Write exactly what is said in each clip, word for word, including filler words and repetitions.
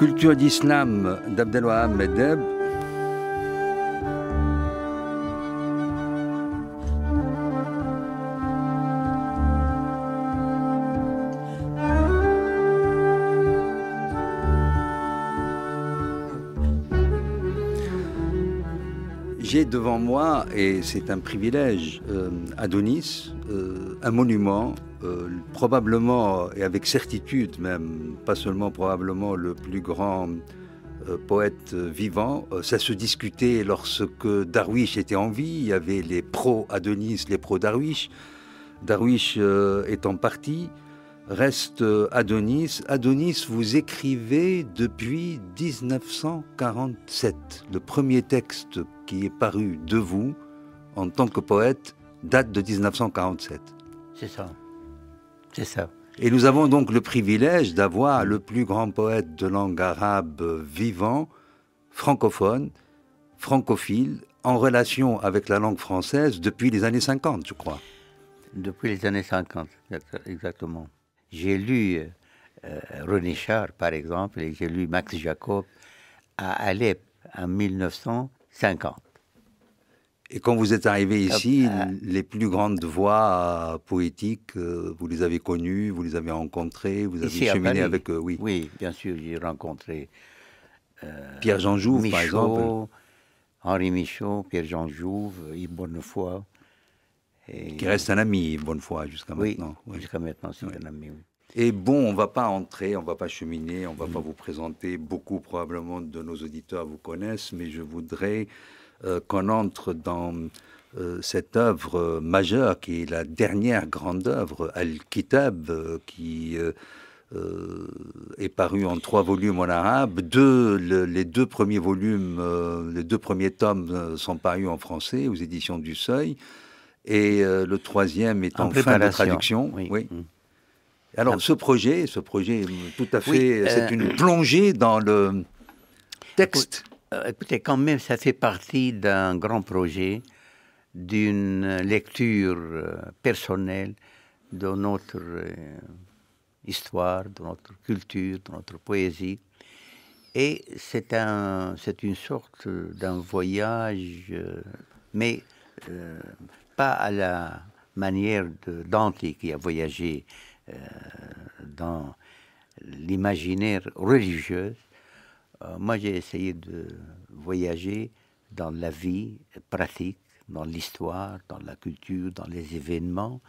Culture d'Islam d'Abdelwahab Meddeb. J'ai devant moi, et c'est un privilège, euh, Adonis, euh, un monument, euh, probablement, et avec certitude même, pas seulement probablement, le plus grand euh, poète euh, vivant. Euh, ça se discutait lorsque Darwish était en vie, il y avait les pro-Adonis, les pro-Darwish. Darwish euh, étant parti, reste euh, Adonis. Adonis, vous écrivez depuis mille neuf cent quarante-sept, le premier texte qui est paru de vous en tant que poète date de mille neuf cent quarante-sept. C'est ça, c'est ça. Et nous avons donc le privilège d'avoir le plus grand poète de langue arabe vivant, francophone, francophile, en relation avec la langue française depuis les années cinquante, je crois. Depuis les années cinquante, exactement. J'ai lu euh, René Char, par exemple, et j'ai lu Max Jacob à Alep en mille neuf cent cinquante. Et quand vous êtes arrivé ici, euh, les plus grandes voix euh, poétiques, euh, vous les avez connues, vous les avez rencontrées, vous avez cheminé avec eux, oui. Oui, bien sûr, j'ai rencontré euh, Pierre-Jean Jouve, Michaud, par exemple. Henri Michaux, Pierre-Jean Jouve, Yves Bonnefoy. Et... Qui reste un ami, Yves Bonnefoy, jusqu'à oui, maintenant. Oui, jusqu'à maintenant, c'est oui. un ami, oui. Et bon, on ne va pas entrer, on ne va pas cheminer, on ne va mmh. pas vous présenter. Beaucoup probablement de nos auditeurs vous connaissent, mais je voudrais euh, qu'on entre dans euh, cette œuvre euh, majeure qui est la dernière grande œuvre, Al-Kitab, euh, qui euh, euh, est parue en trois volumes en arabe. Deux, le, les deux premiers volumes, euh, les deux premiers tomes euh, sont parus en français aux Éditions du Seuil, et euh, le troisième est en, en fin de traduction. Oui. oui. Mmh. Alors ce projet, ce projet, tout à fait, oui, euh, c'est une plongée dans le texte. Écoutez, quand même, ça fait partie d'un grand projet, d'une lecture personnelle de notre histoire, de notre culture, de notre poésie. Et c'est un, c'est une sorte d'un voyage, mais euh, pas à la manière de Dante qui a voyagé dans l'imaginaire religieux. Euh, moi, j'ai essayé de voyager dans la vie pratique, dans l'histoire, dans la culture, dans les événements,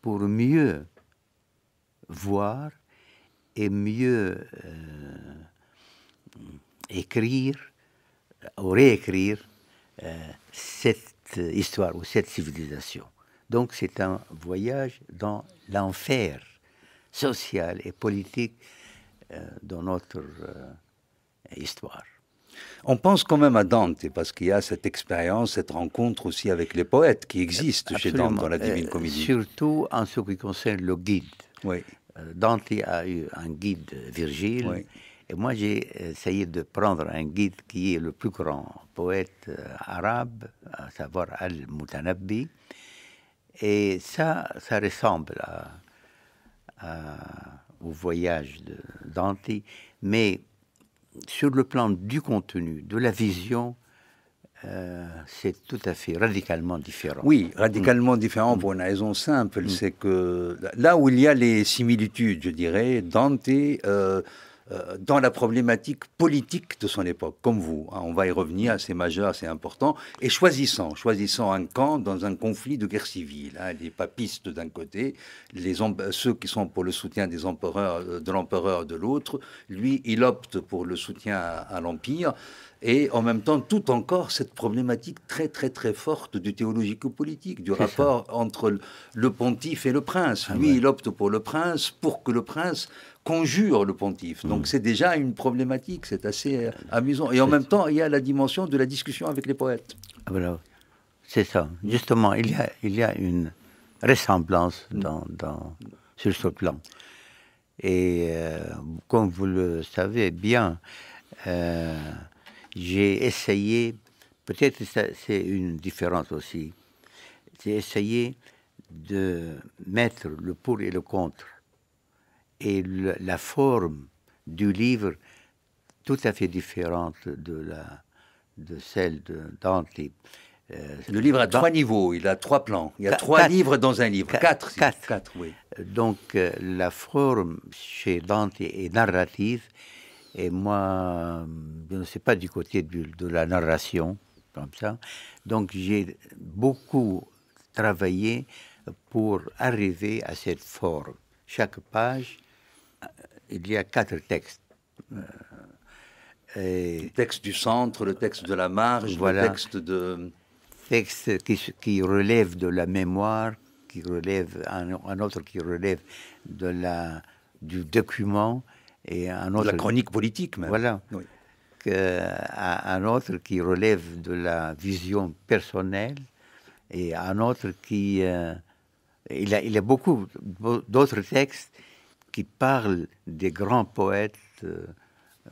pour mieux voir et mieux euh, écrire ou réécrire euh, cette histoire ou cette civilisation. Donc, c'est un voyage dans l'enfer social et politique euh, dans notre euh, histoire. On pense quand même à Dante, parce qu'il y a cette expérience, cette rencontre aussi avec les poètes qui existent Absolument. chez Dante dans la Divine Comédie. Surtout en ce qui concerne le guide. Oui. Dante a eu un guide, Virgile, oui. et moi j'ai essayé de prendre un guide qui est le plus grand poète arabe, à savoir Al-Mutanabbi, et ça, ça ressemble à... À, au voyage de Dante, mais sur le plan du contenu, de la vision, euh, c'est tout à fait radicalement différent. Oui, radicalement mmh. différent pour une raison simple, mmh. c'est que là où il y a les similitudes, je dirais, Dante, euh, euh, dans la problématique politique de son époque, comme vous, hein, on va y revenir, c'est majeur, c'est important, et choisissant, choisissant un camp dans un conflit de guerre civile, hein, les papistes d'un côté, les ceux qui sont pour le soutien des empereurs, de l'empereur de l'autre, lui, il opte pour le soutien à, à l'Empire, et en même temps, tout encore cette problématique très très très forte du théologico-politique, du rapport ça. entre le pontife et le prince. Lui, ah ouais. il opte pour le prince, pour que le prince conjure le pontife. Donc mmh. c'est déjà une problématique, c'est assez euh, amusant. Et en même temps, il y a la dimension de la discussion avec les poètes. Voilà. C'est ça. Justement, il y a, il y a une ressemblance dans, dans, sur ce plan. Et euh, comme vous le savez bien, euh, j'ai essayé, peut-être c'est une différence aussi, j'ai essayé de mettre le pour et le contre. Et le, la forme du livre tout à fait différente de, la, de celle de Dante. Euh, le livre a dans... trois niveaux, il a trois plans. Il y a quatre, trois quatre, livres dans un livre. Quatre. Quatre, quatre. quatre oui. Donc, euh, la forme chez Dante est narrative. Et moi, je ne sais pas du côté du, de la narration, comme ça. Donc, j'ai beaucoup travaillé pour arriver à cette forme. Chaque page, il y a quatre textes. Euh, et le texte du centre, le texte de la marge, voilà. Le texte de... texte qui, qui relève de la mémoire, qui relève, un, un autre qui relève de la, du document, et un autre... De la chronique politique, même. Voilà. Oui. Que, un autre qui relève de la vision personnelle, et un autre qui... Euh, il, a, il a beaucoup d'autres textes qui parlent des grands poètes euh,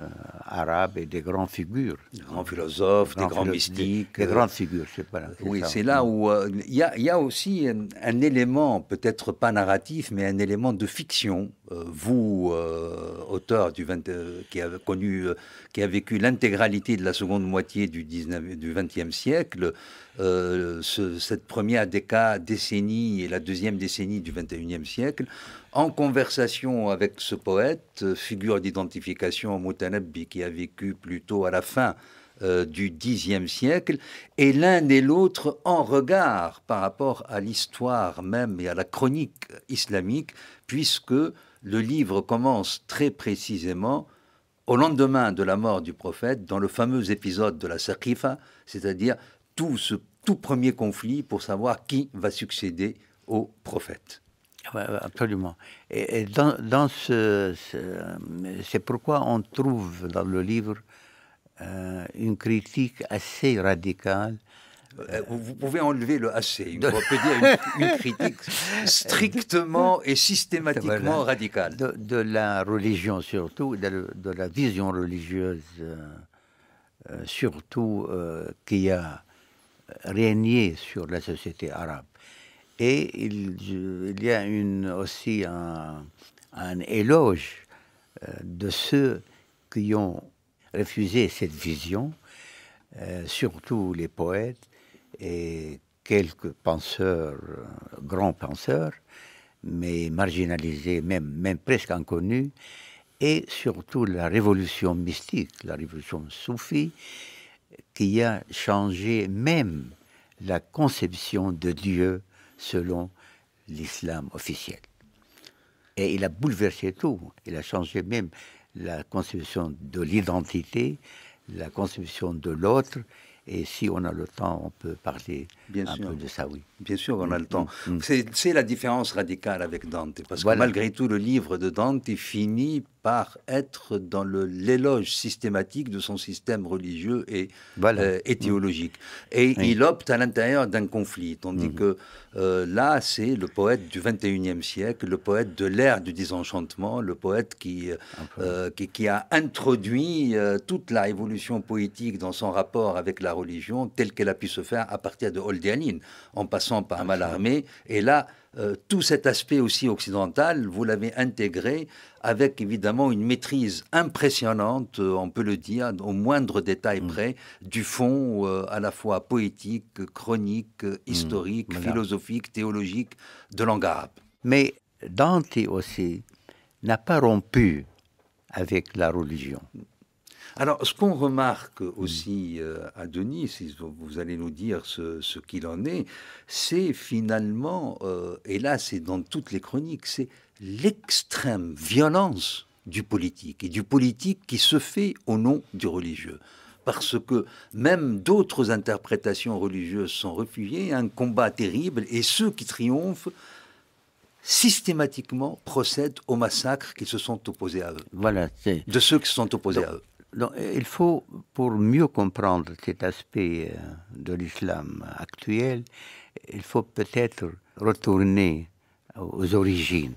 euh, arabes et des grandes figures. Des grands philosophes, des grands, des grands philo mystiques. Des, des euh... grandes figures, je ne sais pas. Oui, c'est là où il euh, y, y a aussi un, un élément, peut-être pas narratif, mais un élément de fiction. Euh, vous, euh, auteur du vingt, euh, qui, a connu, euh, qui a vécu l'intégralité de la seconde moitié du, dix-neuvième, du vingtième siècle, euh, ce, cette première déca, décennie et la deuxième décennie du vingt-et-unième siècle, en conversation avec ce poète, figure d'identification Al-Mutanabbi, qui a vécu plutôt à la fin euh, du dixième siècle, et l'un et l'autre en regard par rapport à l'histoire même et à la chronique islamique, puisque le livre commence très précisément au lendemain de la mort du prophète, dans le fameux épisode de la Saqifa, c'est-à-dire tout ce tout premier conflit pour savoir qui va succéder au prophète. Absolument. Et, et dans, dans ce, c'est ce, pourquoi on trouve dans le livre euh, une critique assez radicale. Euh, Vous pouvez enlever le assez. On peut dire une, une critique strictement et systématiquement voilà, radicale. De, de la religion surtout, de, de la vision religieuse euh, euh, surtout euh, qui a régné sur la société arabe. Et il, il y a une, aussi un, un éloge de ceux qui ont refusé cette vision, euh, surtout les poètes et quelques penseurs, grands penseurs, mais marginalisés, même, même presque inconnus, et surtout la révolution mystique, la révolution soufie, qui a changé même la conception de Dieu selon l'islam officiel. Et il a bouleversé tout. Il a changé même la conception de l'identité, la conception de l'autre. Et si on a le temps, on peut parler bien un sûr. peu de ça, oui. Bien sûr, on a le temps. Mmh. C'est la différence radicale avec Dante. Parce voilà. que malgré tout, le livre de Dante finit par être dans l'éloge systématique de son système religieux et, voilà. euh, et théologique. Mmh. Et oui. il opte à l'intérieur d'un conflit. Tandis mmh. que euh, là, c'est le poète du vingt-et-unième siècle, le poète de l'ère du désenchantement, le poète qui, euh, qui, qui a introduit euh, toute la évolution poétique dans son rapport avec la religion telle qu'elle a pu se faire à partir de Hölderlin, en passant par Mallarmé. Et là, euh, tout cet aspect aussi occidental, vous l'avez intégré avec évidemment une maîtrise impressionnante, euh, on peut le dire, au moindre détail près, mmh. du fond euh, à la fois poétique, chronique, historique, mmh. voilà. philosophique, théologique, de langue arabe. Mais Dante aussi n'a pas rompu avec la religion. Alors, ce qu'on remarque aussi euh, à Denis, si vous allez nous dire ce, ce qu'il en est, c'est finalement, euh, et là c'est dans toutes les chroniques, c'est l'extrême violence du politique, et du politique qui se fait au nom du religieux. Parce que même d'autres interprétations religieuses sont refusées, un combat terrible, et ceux qui triomphent, systématiquement procèdent aux massacres qui se sont opposés à eux. Voilà, c'est... De ceux qui se sont opposés Donc... à eux. Donc, il faut, pour mieux comprendre cet aspect de l'islam actuel, il faut peut-être retourner aux origines.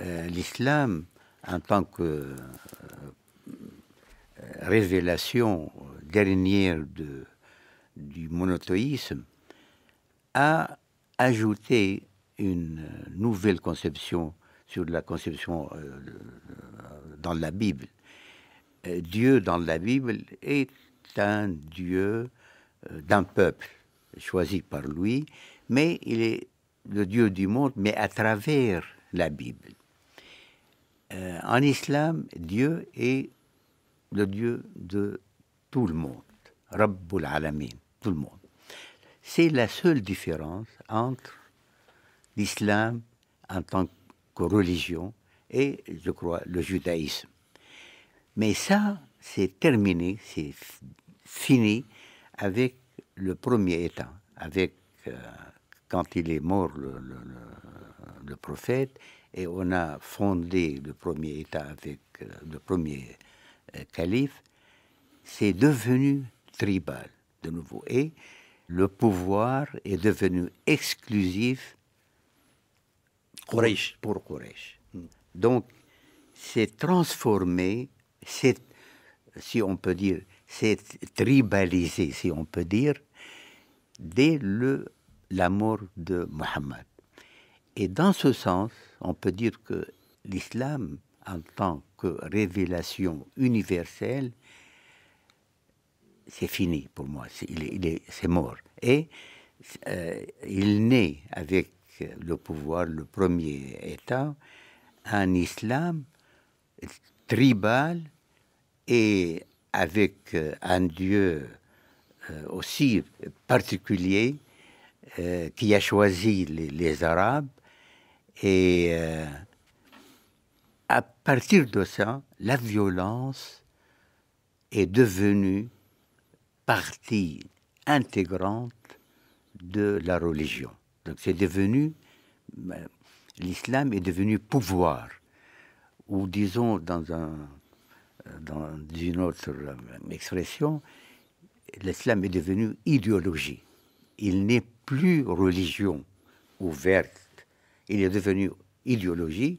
Euh, l'islam, en tant que euh, révélation dernière de, du monothéisme, a ajouté une nouvelle conception sur la conception euh, dans la Bible. Dieu dans la Bible est un Dieu d'un peuple choisi par lui, mais il est le Dieu du monde, mais à travers la Bible. Euh, en islam, Dieu est le Dieu de tout le monde, Rabbul Alamin, tout le monde. C'est la seule différence entre l'islam en tant que religion et, je crois, le judaïsme. Mais ça, c'est terminé, c'est fini avec le premier état, avec euh, quand il est mort le, le, le, le prophète, et on a fondé le premier état avec euh, le premier euh, calife, c'est devenu tribal de nouveau. Et le pouvoir est devenu exclusif Quraysh, pour Quraysh. Donc, c'est transformé, c'est, si on peut dire, c'est tribalisé, si on peut dire, dès le, la mort de Mohammed. Et dans ce sens, on peut dire que l'islam, en tant que révélation universelle, c'est fini pour moi, c'est il est, il est, c'est mort. Et euh, il naît avec le pouvoir, le premier état, un islam tribal et avec un Dieu aussi particulier euh, qui a choisi les, les Arabes. Et euh, à partir de ça, la violence est devenue partie intégrante de la religion. Donc c'est devenu, l'islam est devenu pouvoir, ou disons dans, un, dans une autre expression, l'islam est devenu idéologie. Il n'est plus religion ouverte, il est devenu idéologie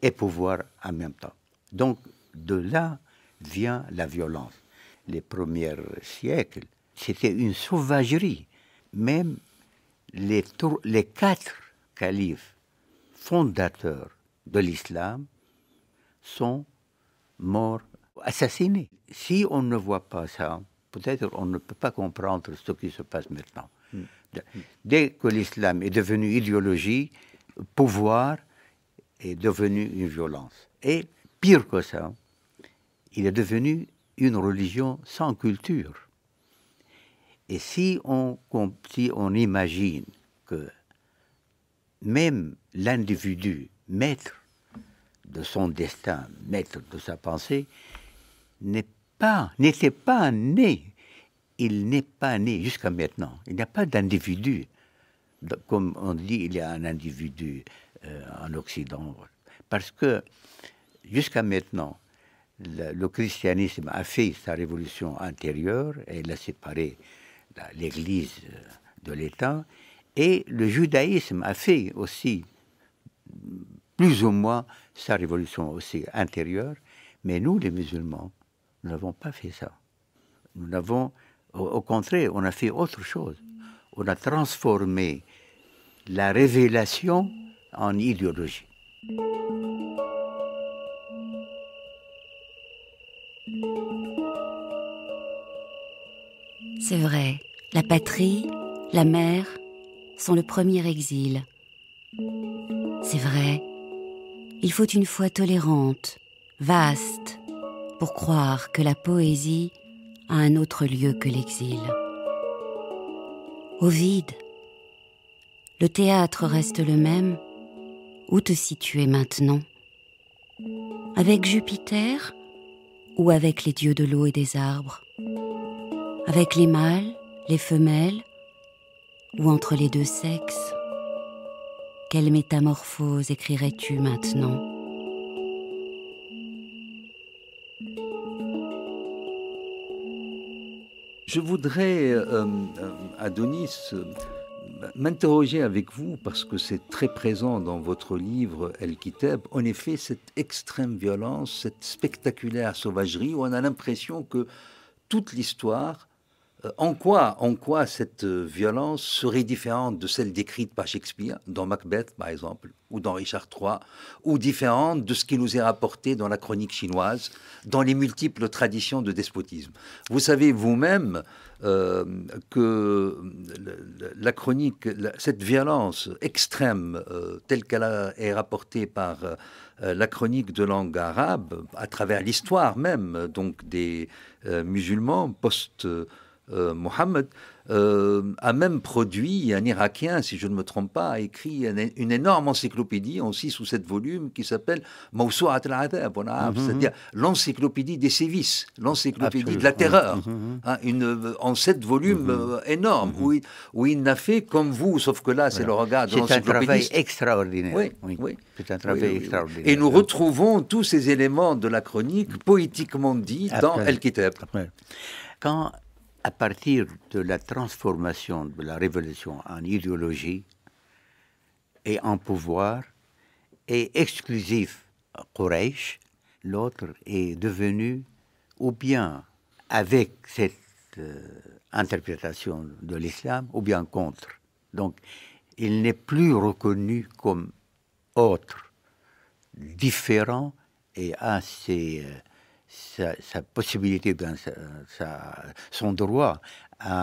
et pouvoir en même temps. Donc de là vient la violence. Les premiers siècles, c'était une sauvagerie, même Les, tour, les quatre califes fondateurs de l'islam sont morts, assassinés. Si on ne voit pas ça, peut-être on ne peut pas comprendre ce qui se passe maintenant. Mm. Dès que l'islam est devenu idéologie, pouvoir est devenu une violence. Et pire que ça, il est devenu une religion sans culture. Et si on, si on imagine que même l'individu, maître de son destin, maître de sa pensée, n'est pas, n'était pas né, il n'est pas né jusqu'à maintenant. Il n'y a pas d'individu. Comme on dit, il y a un individu euh, en Occident. Parce que jusqu'à maintenant, le, le christianisme a fait sa révolution intérieure et l'a séparé l'Église de l'État, et le judaïsme a fait aussi, plus ou moins, sa révolution aussi intérieure, mais nous, les musulmans, nous n'avons pas fait ça. Nous n'avons, au, au contraire, on a fait autre chose. On a transformé la révélation en idéologie. C'est vrai, la patrie, la mer, sont le premier exil. C'est vrai, il faut une foi tolérante, vaste, pour croire que la poésie a un autre lieu que l'exil. Ovide, le théâtre reste le même. Où te situer maintenant? Avec Jupiter ou avec les dieux de l'eau et des arbres? Avec les mâles, les femelles, ou entre les deux sexes? Quelle métamorphose écrirais-tu maintenant? Je voudrais, euh, Adonis, m'interroger avec vous, parce que c'est très présent dans votre livre Al-Kitab, en effet, cette extrême violence, cette spectaculaire sauvagerie, où on a l'impression que toute l'histoire... En quoi, en quoi cette violence serait différente de celle décrite par Shakespeare, dans Macbeth par exemple, ou dans Richard trois, ou différente de ce qui nous est rapporté dans la chronique chinoise, dans les multiples traditions de despotisme. Vous savez vous-même euh, que la chronique, cette violence extrême euh, telle qu'elle est rapportée par euh, la chronique de langue arabe, à travers l'histoire même donc des euh, musulmans post- euh, Euh, Mohammed euh, a même produit, un Irakien, si je ne me trompe pas, a écrit une, une énorme encyclopédie en six ou sept volumes qui s'appelle Mawsu'at al-Adab, c'est-à-dire l'encyclopédie des sévices, l'encyclopédie de la terreur, mm-hmm. hein, une, en sept volumes mm-hmm. euh, énormes, mm-hmm. où, il, où il n'a fait comme vous, sauf que là, c'est voilà. le regard de l'encyclopédiste. C'est un travail extraordinaire. Oui, oui. oui. C'est un travail oui, oui, extraordinaire. Et nous retrouvons tous ces éléments de la chronique poétiquement dit après, dans Al-Kitab. Quand à partir de la transformation de la révolution en idéologie et en pouvoir, est exclusif Quraysh, l'autre est devenu, ou bien avec cette euh, interprétation de l'islam, ou bien contre. Donc, il n'est plus reconnu comme autre, différent et assez... Euh, Sa, sa possibilité, ben, sa, sa, son droit à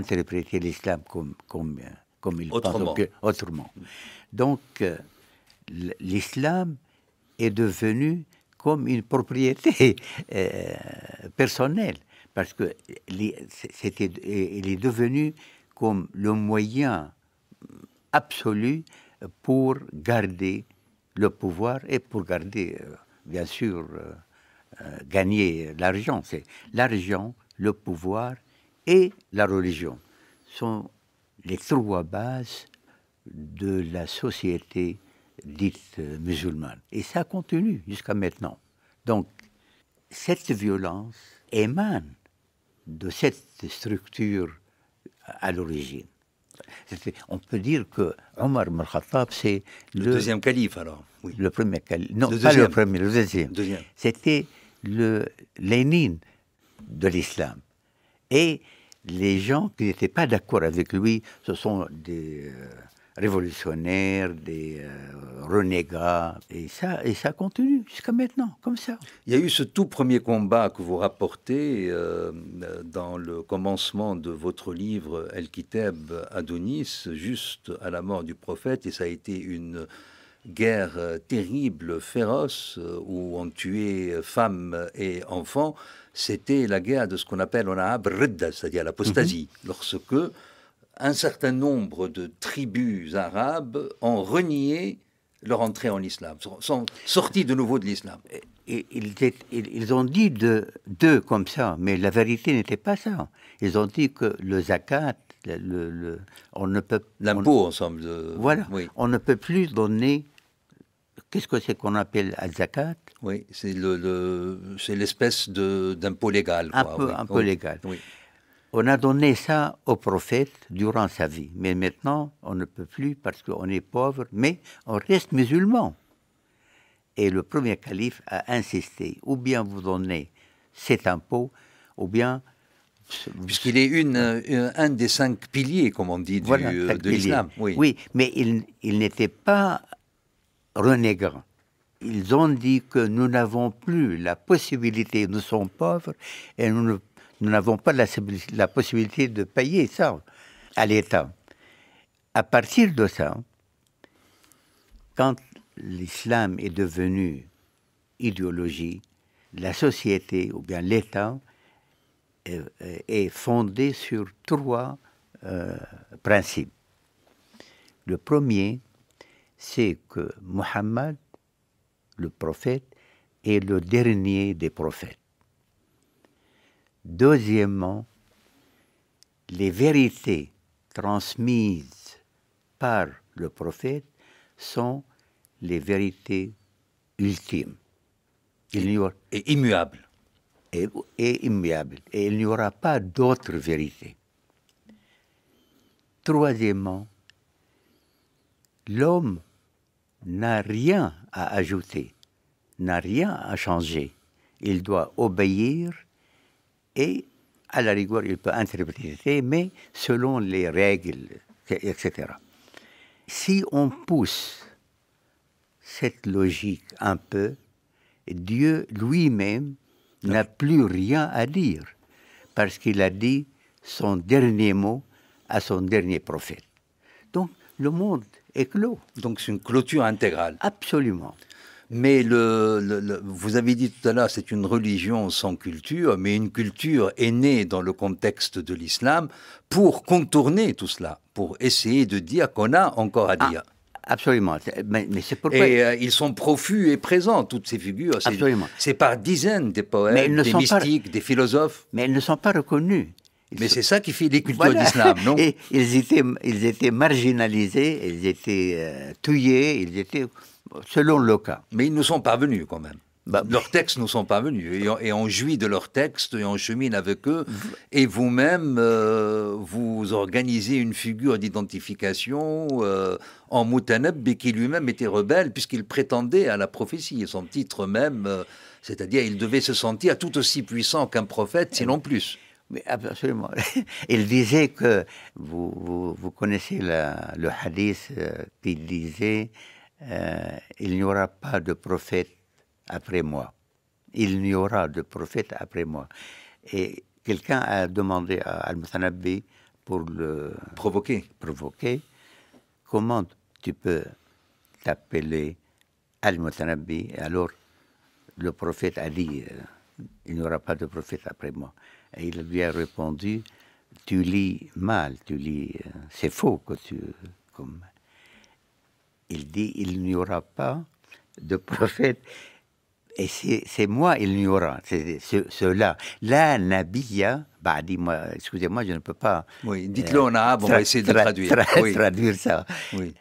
interpréter l'islam comme, comme, comme il autrement. pense, autrement. Donc, euh, l'islam est devenu comme une propriété euh, personnelle, parce que c'était, il est devenu comme le moyen absolu pour garder le pouvoir et pour garder, euh, bien sûr... Euh, gagner l'argent, c'est l'argent, le pouvoir et la religion sont les trois bases de la société dite musulmane. Et ça continue jusqu'à maintenant. Donc, cette violence émane de cette structure à l'origine. On peut dire que Omar al-Khattab, c'est le, le deuxième calife alors. Oui. Le premier calife. Non, le pas le premier, le deuxième. deuxième. C'était le Lénine de l'islam. Et les gens qui n'étaient pas d'accord avec lui, ce sont des euh, révolutionnaires, des euh, renégats, et ça, et ça continue jusqu'à maintenant, comme ça. Il y a eu ce tout premier combat que vous rapportez euh, dans le commencement de votre livre Al-Kitab Adonis, juste à la mort du prophète, et ça a été une... guerre terrible, féroce, où on tuait femmes et enfants. C'était la guerre de ce qu'on appelle en arabe ridda, c'est-à-dire l'apostasie, mm-hmm. lorsque un certain nombre de tribus arabes ont renié leur entrée en islam, sont sortis de nouveau de l'islam. Ils, ils ont dit deux de comme ça, mais la vérité n'était pas ça. Ils ont dit que le zakat, le, le, on ne peut l'impôt ensemble. De... Voilà, oui. on ne peut plus donner. Qu'est-ce que c'est qu'on appelle al-zakat? Oui, c'est le, le, c'est l'espèce d'impôt légal. Quoi. Un peu, oui. un peu oui. légal. Oui. On a donné ça au prophète durant sa vie. Mais maintenant, on ne peut plus parce qu'on est pauvre, mais on reste musulman. Et le premier calife a insisté. Ou bien vous donnez cet impôt, ou bien... Puisqu'il est une, une, un des cinq piliers, comme on dit, du, voilà, euh, de l'islam. Oui. oui, mais ils il n'étaient pas renégants. Ils ont dit que nous n'avons plus la possibilité, nous sommes pauvres, et nous n'avons pas la, la possibilité de payer ça à l'État. À partir de ça, quand l'islam est devenu idéologie, la société, ou bien l'État, est fondée sur trois euh, principes. Le premier, c'est que Mohammed, le prophète, est le dernier des prophètes. Deuxièmement, les vérités transmises par le prophète sont les vérités ultimes. Il n'y aura... Et immuables. Et, et immuable. Et il n'y aura pas d'autre vérité. Troisièmement, l'homme n'a rien à ajouter, n'a rien à changer. Il doit obéir et, à la rigueur, il peut interpréter, mais selon les règles, et cetera. Si on pousse cette logique un peu, Dieu lui-même n'a plus rien à dire, parce qu'il a dit son dernier mot à son dernier prophète. Donc, le monde est clos. Donc, c'est une clôture intégrale. Absolument. Mais le, le, le, vous avez dit tout à l'heure, c'est une religion sans culture, mais une culture est née dans le contexte de l'islam pour contourner tout cela, pour essayer de dire qu'on a encore à dire. Ah, absolument. Mais, mais c'est pourquoi... Et euh, ils sont profus et présents, toutes ces figures. Absolument. C'est par dizaines des poètes, des mystiques, pas... des philosophes. Mais ils ne sont pas reconnus. Ils mais sont... c'est ça qui fait les cultures d'islam, voilà. Non et ils, étaient, ils étaient marginalisés, ils étaient euh, tués, ils étaient... selon le cas. Mais ils nous sont parvenus quand même. Bah, leurs textes nous sont parvenus. Et on, et on jouit de leurs textes et on chemine avec eux. Et vous-même, euh, vous organisez une figure d'identification euh, en Mutanabbi qui lui-même était rebelle puisqu'il prétendait à la prophétie. Et son titre même, euh, c'est-à-dire il devait se sentir tout aussi puissant qu'un prophète, sinon plus. Mais absolument. Il disait que, vous, vous, vous connaissez la, le hadith qui disait... Euh, il n'y aura pas de prophète après moi. Il n'y aura de prophète après moi. Et quelqu'un a demandé à Al-Mutanabbi pour le provoquer. provoquer. Comment tu peux t'appeler Al-Mutanabbi? Alors le prophète a dit, euh, il n'y aura pas de prophète après moi. Et il lui a répondu, tu lis mal, tu lis, euh, c'est faux que tu... Comme... Il dit, il n'y aura pas de prophète. Et c'est moi, il n'y aura. C'est ceux-là. La Nabiya, bah, excusez-moi, je ne peux pas... Oui, dites-le euh, en arabe, on va essayer de traduire. Tra oui. Traduire ça. Oui.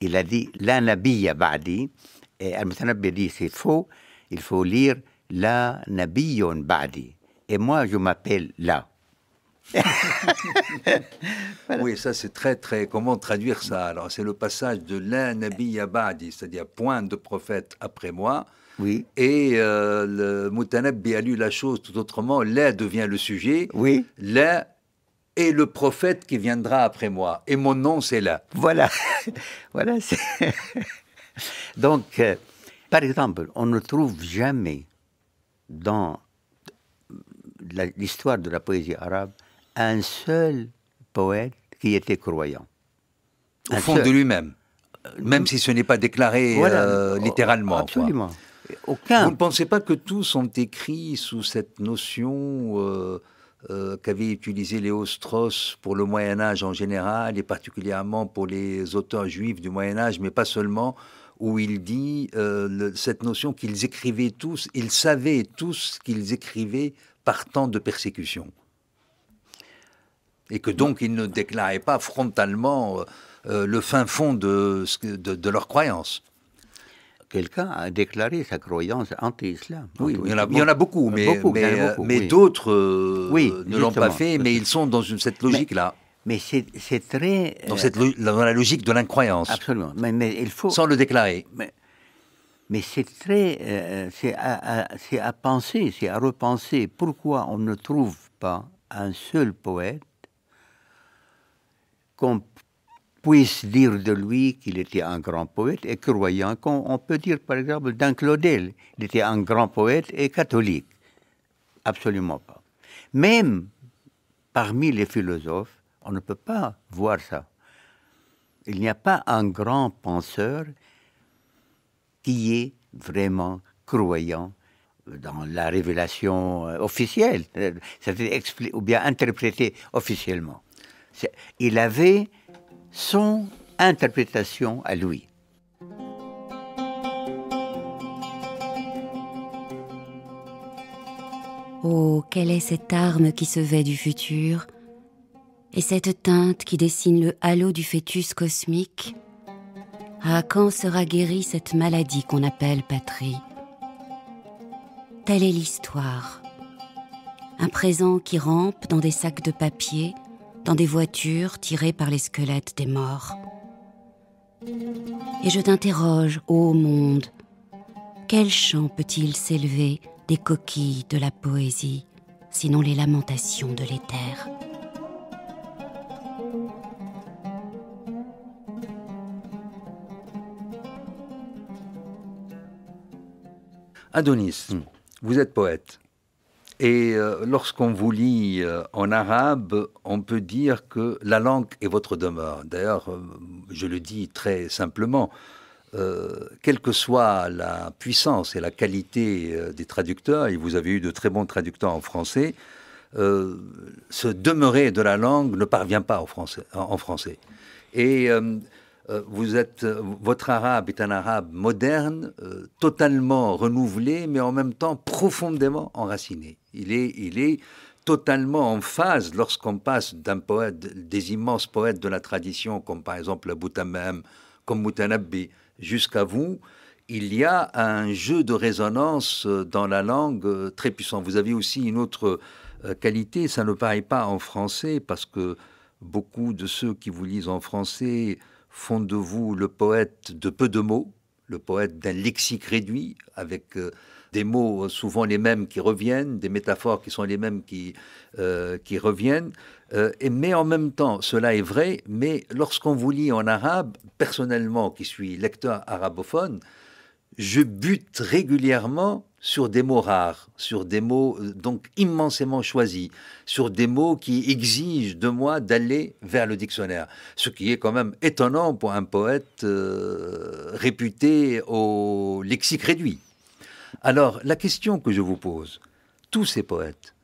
Il a dit, la Nabiya, ba'di. Et Al-Mutanabbi dit, c'est faux, il faut lire la Nabiyon, ba'di. Et moi, je m'appelle la. Voilà. Oui, ça c'est très très... Comment traduire ça? Alors c'est le passage de la Nabiya Ba'di, c'est-à-dire point de prophète après moi. Oui. Et euh, le Mutanabbi a lu la chose tout autrement. La devient le sujet. Oui. La est le prophète qui viendra après moi. Et mon nom c'est la. Voilà. Voilà. Donc, euh, par exemple, on ne trouve jamais dans l'histoire de la poésie arabe un seul poète qui était croyant. Au un fond seul. de lui-même, même si ce n'est pas déclaré voilà, euh, littéralement. Absolument. Quoi. Aucun. Vous ne pensez pas que tous sont écrits sous cette notion euh, euh, qu'avait utilisée Léo Strauss pour le Moyen-Âge en général, et particulièrement pour les auteurs juifs du Moyen-Âge, mais pas seulement, où il dit euh, le, cette notion qu'ils écrivaient tous, ils savaient tous qu'ils écrivaient partant de persécution. Et que donc ils ne déclaraient pas frontalement euh, le fin fond de, de, de leur croyance. Quelqu'un a déclaré sa croyance anti-islam. Oui, anti il, y a, il y en a beaucoup, mais, beaucoup, mais, euh, beaucoup, mais oui. d'autres euh, oui, ne l'ont pas fait, mais ils sont dans une, cette logique-là. Mais, mais c'est très... Dans, cette, dans la logique de l'incroyance. Absolument. Mais, mais il faut, sans le déclarer. Mais, mais c'est très... Euh, c'est à, à, à penser, c'est à repenser. Pourquoi on ne trouve pas un seul poète qu'on puisse dire de lui qu'il était un grand poète et croyant, qu'on peut dire par exemple d'un Claudel, il était un grand poète et catholique. Absolument pas. Même parmi les philosophes, on ne peut pas voir ça. Il n'y a pas un grand penseur qui est vraiment croyant dans la révélation officielle, c'est-à-dire ou bien interprétée officiellement. Il avait son interprétation à lui. Oh, quelle est cette arme qui se vêt du futur, et cette teinte qui dessine le halo du fœtus cosmique? Ah, quand sera guérie cette maladie qu'on appelle patrie? Telle est l'histoire. Un présent qui rampe dans des sacs de papier, dans des voitures tirées par les squelettes des morts. Et je t'interroge, ô monde, quel chant peut-il s'élever des coquilles de la poésie, sinon les lamentations de l'éther? Adonis, mm. vous êtes poète. Et euh, lorsqu'on vous lit euh, en arabe, on peut dire que la langue est votre demeure. D'ailleurs, euh, je le dis très simplement, euh, quelle que soit la puissance et la qualité euh, des traducteurs, et vous avez eu de très bons traducteurs en français, euh, ce demeurer de la langue ne parvient pas au français, en français. Et euh, vous êtes, votre arabe est un arabe moderne, euh, totalement renouvelé, mais en même temps profondément enraciné. Il est, il est totalement en phase lorsqu'on passe d'un poète, des immenses poètes de la tradition, comme par exemple Abu Tamam, comme Mutanabbi, jusqu'à vous. Il y a un jeu de résonance dans la langue très puissant. Vous avez aussi une autre qualité, ça ne paraît pas en français, parce que beaucoup de ceux qui vous lisent en français font de vous le poète de peu de mots, le poète d'un lexique réduit, avec euh, des mots souvent les mêmes qui reviennent, des métaphores qui sont les mêmes qui, euh, qui reviennent. Euh, et, mais en même temps, cela est vrai, mais lorsqu'on vous lit en arabe, personnellement, qui suis lecteur arabophone, je bute régulièrement sur des mots rares, sur des mots donc immensément choisis, sur des mots qui exigent de moi d'aller vers le dictionnaire. Ce qui est quand même étonnant pour un poète euh, réputé au lexique réduit. Alors, la question que je vous pose, tous ces poètes,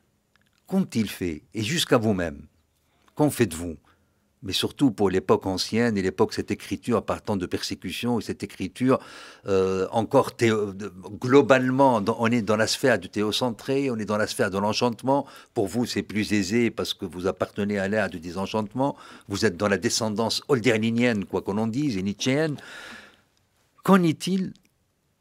qu'ont-ils fait? Et jusqu'à vous-même, qu'en faites-vous? Mais surtout pour l'époque ancienne et l'époque, cette écriture partant de persécution, et cette écriture euh, encore théo, globalement, dans, on est dans la sphère du théocentré, on est dans la sphère de l'enchantement. Pour vous, c'est plus aisé parce que vous appartenez à l'ère du désenchantement. Vous êtes dans la descendance hölderlinienne, quoi qu'on en dise, et nietzschéenne. Qu'en est-il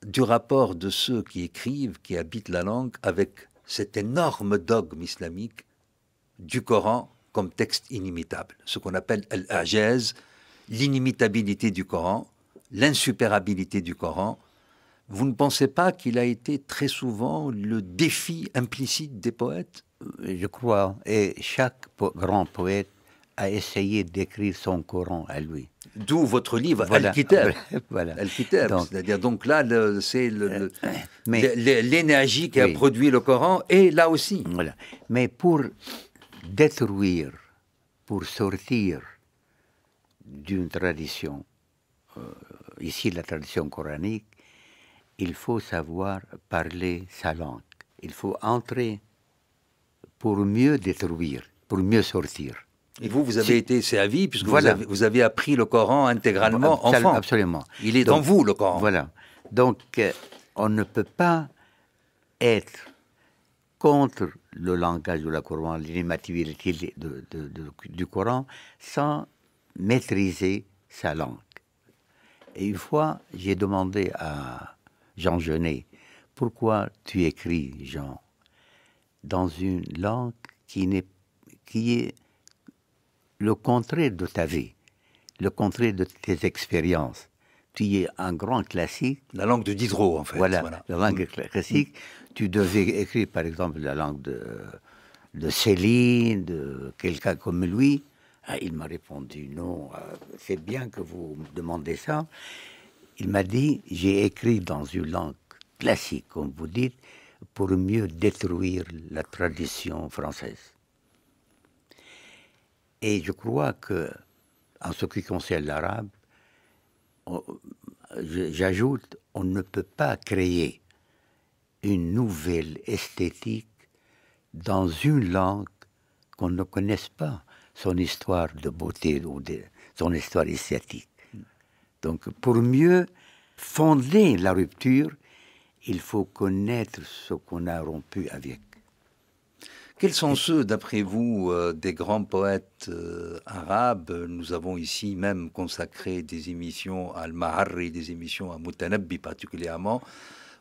du rapport de ceux qui écrivent, qui habitent la langue, avec cet énorme dogme islamique du Coran comme texte inimitable, ce qu'on appelle al-ajaz, l'inimitabilité du Coran, l'insupérabilité du Coran? Vous ne pensez pas qu'il a été très souvent le défi implicite des poètes? Je crois, et chaque po grand poète a essayé d'écrire son Coran à lui. D'où votre livre, voilà. Al-Kitab, voilà. Al-Kitab, c'est-à-dire donc là, c'est l'énergie qui oui. a produit le Coran, et là aussi. Voilà. Mais pour détruire, pour sortir d'une tradition, euh, ici la tradition coranique, il faut savoir parler sa langue. Il faut entrer pour mieux détruire, pour mieux sortir. Et vous, vous avez été servi, puisque voilà. vous, avez, vous avez appris le Coran intégralement Absol enfant. Absolument. Il est donc, dans vous, le Coran. Voilà. Donc, euh, on ne peut pas être contre le langage de la Coran, l'inimativité du Coran, sans maîtriser sa langue. Et une fois, j'ai demandé à Jean Genet, pourquoi tu écris, Jean, dans une langue qui, n'est, qui est le contraire de ta vie, le contraire de tes expériences. Tu es un grand classique. La langue de Diderot, en fait. Voilà, voilà. la langue mmh. classique. Mmh. Tu devais écrire, par exemple, la langue de, de Céline, de quelqu'un comme lui. Ah, il m'a répondu, non, c'est bien que vous me demandez ça. Il m'a dit, j'ai écrit dans une langue classique, comme vous dites, pour mieux détruire la tradition française. Et je crois que, en ce qui concerne l'arabe, j'ajoute, on ne peut pas créer une nouvelle esthétique dans une langue qu'on ne connaisse pas son histoire de beauté ou de, son histoire esthétique. Donc, pour mieux fonder la rupture, il faut connaître ce qu'on a rompu avec. Quels sont ceux, d'après vous, euh, des grands poètes euh, arabes? Nous avons ici même consacré des émissions à Al-Ma'arri, des émissions à Mutanabbi particulièrement.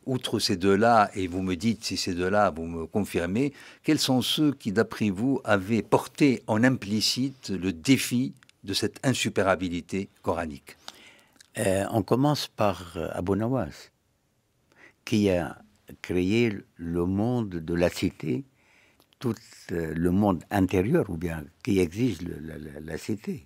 Outre ces deux-là, et vous me dites si ces deux-là, vous me confirmez, quels sont ceux qui, d'après vous, avaient porté en implicite le défi de cette insupérabilité coranique? euh, On commence par Abu Nuwas, qui a créé le monde de la cité, tout le monde intérieur, ou bien qui exige le, la, la, la cité.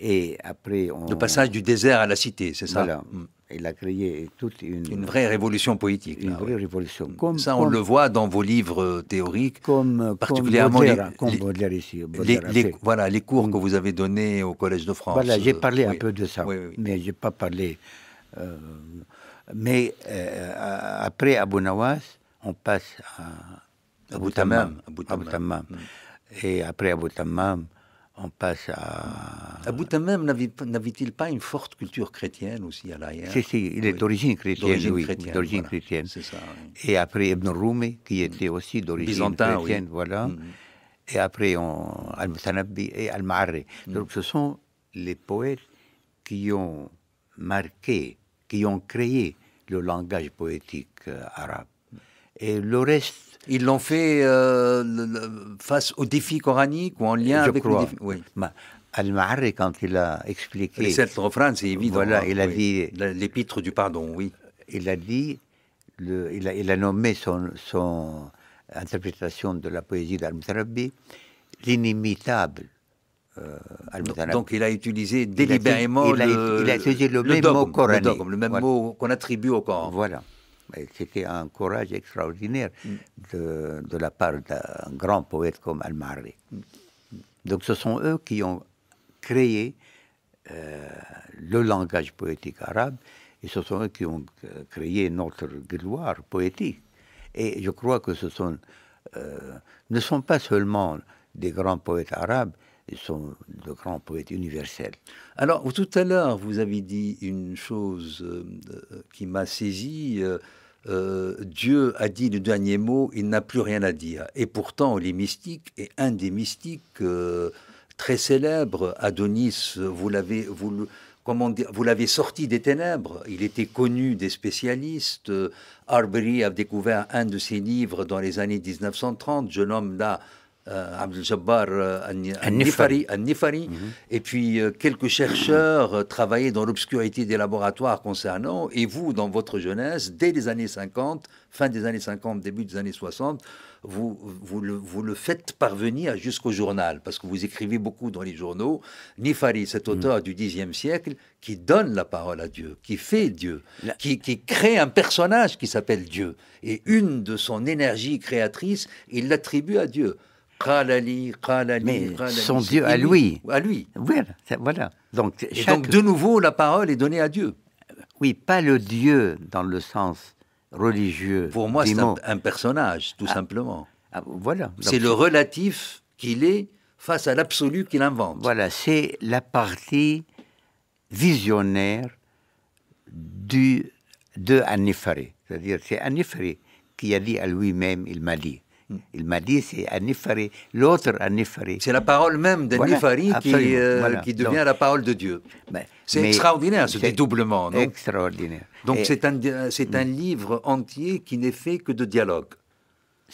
Et après, on... Le passage du désert à la cité, c'est ça? Voilà. Mm. Il a créé toute une... Une vraie révolution poétique. Une là, vraie ouais. révolution. Comme, ça, on comme... le voit dans vos livres théoriques, comme, particulièrement comme Baudelaire, les, comme Baudelaire ici. Baudelaire les, les, voilà, les cours mm. que vous avez donnés au Collège de France. Voilà, j'ai parlé euh, un oui. peu de ça, oui, oui, oui. mais je n'ai pas parlé... Euh, mais euh, après Abu Nuwas, on passe à Abu Tamam. Abu Tamam. Abu Tamam. Mm. Et après Abu Tamam... On passe à... Abu Tamam n'avait-il pas une forte culture chrétienne aussi à l'arrière? Si, si, il est oui. d'origine chrétienne, oui, d'origine voilà. chrétienne. Ça, oui. Et après Ibn Roumi, qui était aussi d'origine chrétienne, oui. voilà. Mm -hmm. Et après Al-Mutanabbi et Al-Ma'arri. Mm -hmm. Donc ce sont les poètes qui ont marqué, qui ont créé le langage poétique arabe. Et le reste... Ils l'ont fait euh, le, le, face au défi coranique ou en lien je avec crois. le défi... Oui. Al-Ma'arri, quand il a expliqué... Et cette refrain, c'est évident. Voilà, hein, il a oui. dit... L'épître du pardon, oui. Il a dit... Le, il, a, il a nommé son, son interprétation de la poésie d'Al-Mutanabbi l'inimitable euh, Al-Mutanabbi. Donc il a utilisé délibérément il a, il a, le, il a utilisé le, le même dogme, mot coranique. Le dogme, le même voilà. mot qu'on attribue au Coran. Voilà. C'était un courage extraordinaire de, de la part d'un grand poète comme Al-Ma'arri. Donc ce sont eux qui ont créé euh, le langage poétique arabe et ce sont eux qui ont créé notre gloire poétique. Et je crois que ce sont, euh, ne sont pas seulement des grands poètes arabes, ils sont de grands poètes universels. Alors, tout à l'heure, vous avez dit une chose euh, qui m'a saisi. Euh, euh, Dieu a dit le dernier mot, il n'a plus rien à dire. Et pourtant, les mystiques, et un des mystiques euh, très célèbres, Adonis, vous l'avez... Vous, Comment dire, vous l'avez sorti des ténèbres, il était connu des spécialistes. Euh, Arberry a découvert un de ses livres dans les années mille neuf cent trente, jeune homme là, Euh, Abdel-Jabbar, euh, an-Niffari, an-Niffari. Mm-hmm. Et puis euh, quelques chercheurs euh, travaillaient dans l'obscurité des laboratoires concernant, et vous, dans votre jeunesse, dès les années cinquante, fin des années cinquante, début des années soixante, vous, vous, le, vous le faites parvenir jusqu'au journal, parce que vous écrivez beaucoup dans les journaux. Niffari, cet auteur mmh. du dixième siècle, qui donne la parole à Dieu, qui fait Dieu, la... qui, qui crée un personnage qui s'appelle Dieu. Et une de son énergie créatrice, il l'attribue à Dieu. Mais son Dieu à lui. À lui. Voilà. voilà. Donc, chaque... Et donc, de nouveau, la parole est donnée à Dieu. Oui, pas le Dieu dans le sens religieux. Pour moi, c'est un, un personnage, tout ah, simplement. Ah, voilà. C'est le relatif qu'il est face à l'absolu qu'il invente. Voilà, c'est la partie visionnaire du, de an-Niffari. C'est-à-dire, c'est an-Niffari qui a dit à lui-même, il m'a dit. Il m'a dit, c'est an-Niffari, l'autre an-Niffari. C'est la parole même d'an-Niffari voilà, qui, euh, voilà. qui devient donc, la parole de Dieu. C'est extraordinaire ce dédoublement. Non extraordinaire. Donc c'est un, un livre entier qui n'est fait que de dialogue.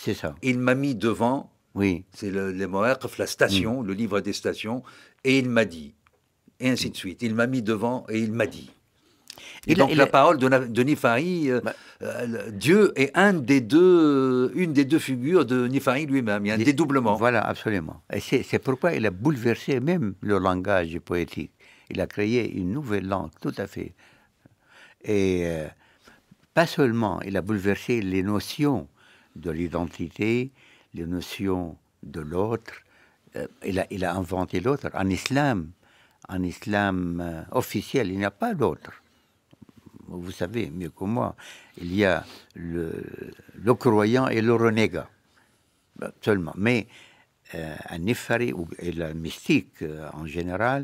C'est ça. Il m'a mis devant, oui. c'est le, les Mawaqif, la station, mm. le livre des stations, et il m'a dit, et ainsi de suite. Il m'a mis devant et il m'a dit. Et, et donc, a, la a... parole de, de Niffari, bah, euh, Dieu est un des deux, une des deux figures de Niffari lui-même. Il y a un dédoublement. Voilà, absolument. Et c'est pourquoi il a bouleversé même le langage poétique. Il a créé une nouvelle langue, tout à fait. Et euh, pas seulement, il a bouleversé les notions de l'identité, les notions de l'autre. Euh, il, a, il a inventé l'autre. En islam, en islam euh, officiel, il n'y a pas l'autre. Vous savez mieux que moi, il y a le, le croyant et le renégat, seulement. Mais euh, an-Niffari et la mystique euh, en général,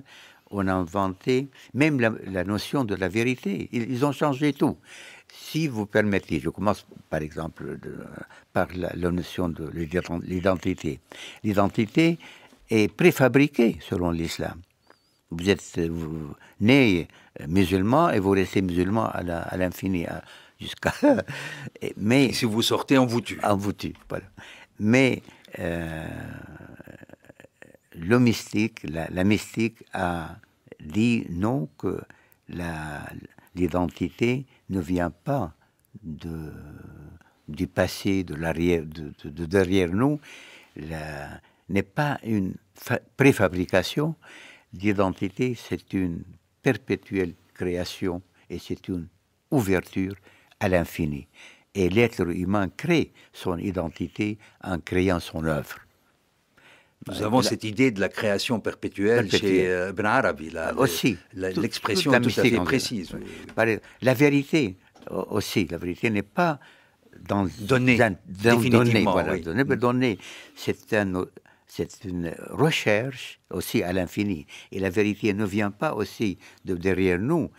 on a inventé même la, la notion de la vérité. Ils, ils ont changé tout. Si vous permettez, je commence par exemple de, par la, la notion de l'identité. L'identité est préfabriquée selon l'islam. Vous êtes vous, né musulman et vous restez musulman à l'infini. Jusqu'à... Mais... Et si vous sortez, on vous tue. On vous tue, voilà. Mais euh, le mystique, la, la mystique a dit non que l'identité ne vient pas de, du passé, de, de, de, de derrière nous, n'est pas une préfabrication. d'identité, c'est une perpétuelle création et c'est une ouverture à l'infini. Et l'être humain crée son identité en créant son œuvre. Nous avons la... cette idée de la création perpétuelle, perpétuelle. chez euh, Ibn Arabi. Là, aussi. L'expression tout, tout, tout à fait précise. Oui. La vérité aussi, la vérité n'est pas dans... Donnée, définitivement. Voilà, oui. Donnée, mais donnée, c'est un... C'est une recherche aussi à l'infini. Et la vérité ne vient pas aussi de derrière nous.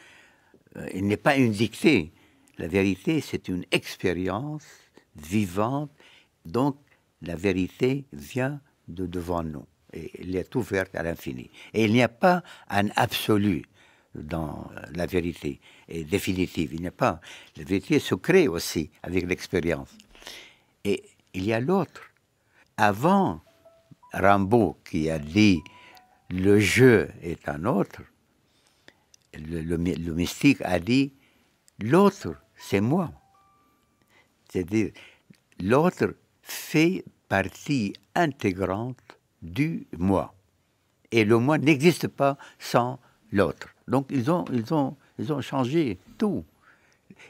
Elle n'est pas une dictée. La vérité, c'est une expérience vivante. Donc, la vérité vient de devant nous. Et elle est ouverte à l'infini. Et il n'y a pas un absolu dans la vérité, et définitive. Il n'y a pas. La vérité se crée aussi avec l'expérience. Et il y a l'autre. Avant... Rimbaud qui a dit « le jeu est un autre », le, le, le mystique a dit « l'autre, c'est moi ». C'est-à-dire, l'autre fait partie intégrante du moi. Et le moi n'existe pas sans l'autre. Donc, ils ont, ils ont, ils ont changé tout.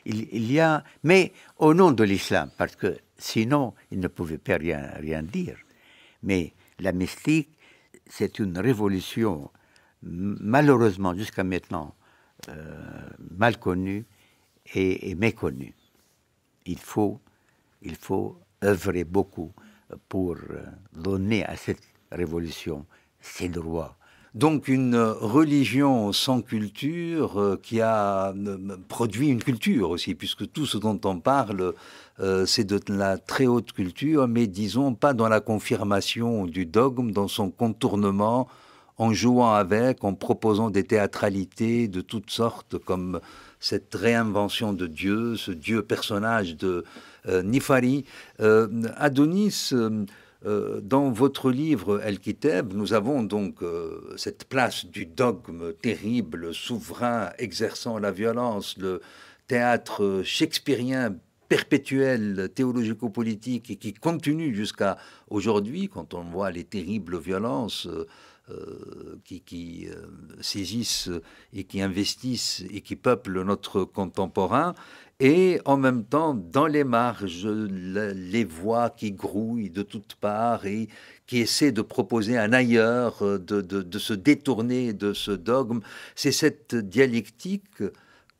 Il, il y a, mais au nom de l'islam, parce que sinon, ils ne pouvaient pas rien, rien dire. Mais la mystique, c'est une révolution, malheureusement jusqu'à maintenant, euh, mal connue et, et méconnue. Il faut, il faut œuvrer beaucoup pour donner à cette révolution ses droits. Donc une religion sans culture euh, qui a euh, produit une culture aussi, puisque tout ce dont on parle, euh, c'est de la très haute culture, mais disons pas dans la confirmation du dogme, dans son contournement, en jouant avec, en proposant des théâtralités de toutes sortes, comme cette réinvention de Dieu, ce Dieu-personnage de euh, Niffari. Euh, Adonis... Euh, Euh, dans votre livre Al-Kitab, nous avons donc euh, cette place du dogme terrible, souverain, exerçant la violence, le théâtre shakespearien perpétuel, théologico-politique, et qui continue jusqu'à aujourd'hui, quand on voit les terribles violences euh, qui, qui euh, saisissent et qui investissent et qui peuplent notre contemporain. Et en même temps, dans les marges, les voix qui grouillent de toutes parts et qui essaient de proposer un ailleurs, de, de, de se détourner de ce dogme, c'est cette dialectique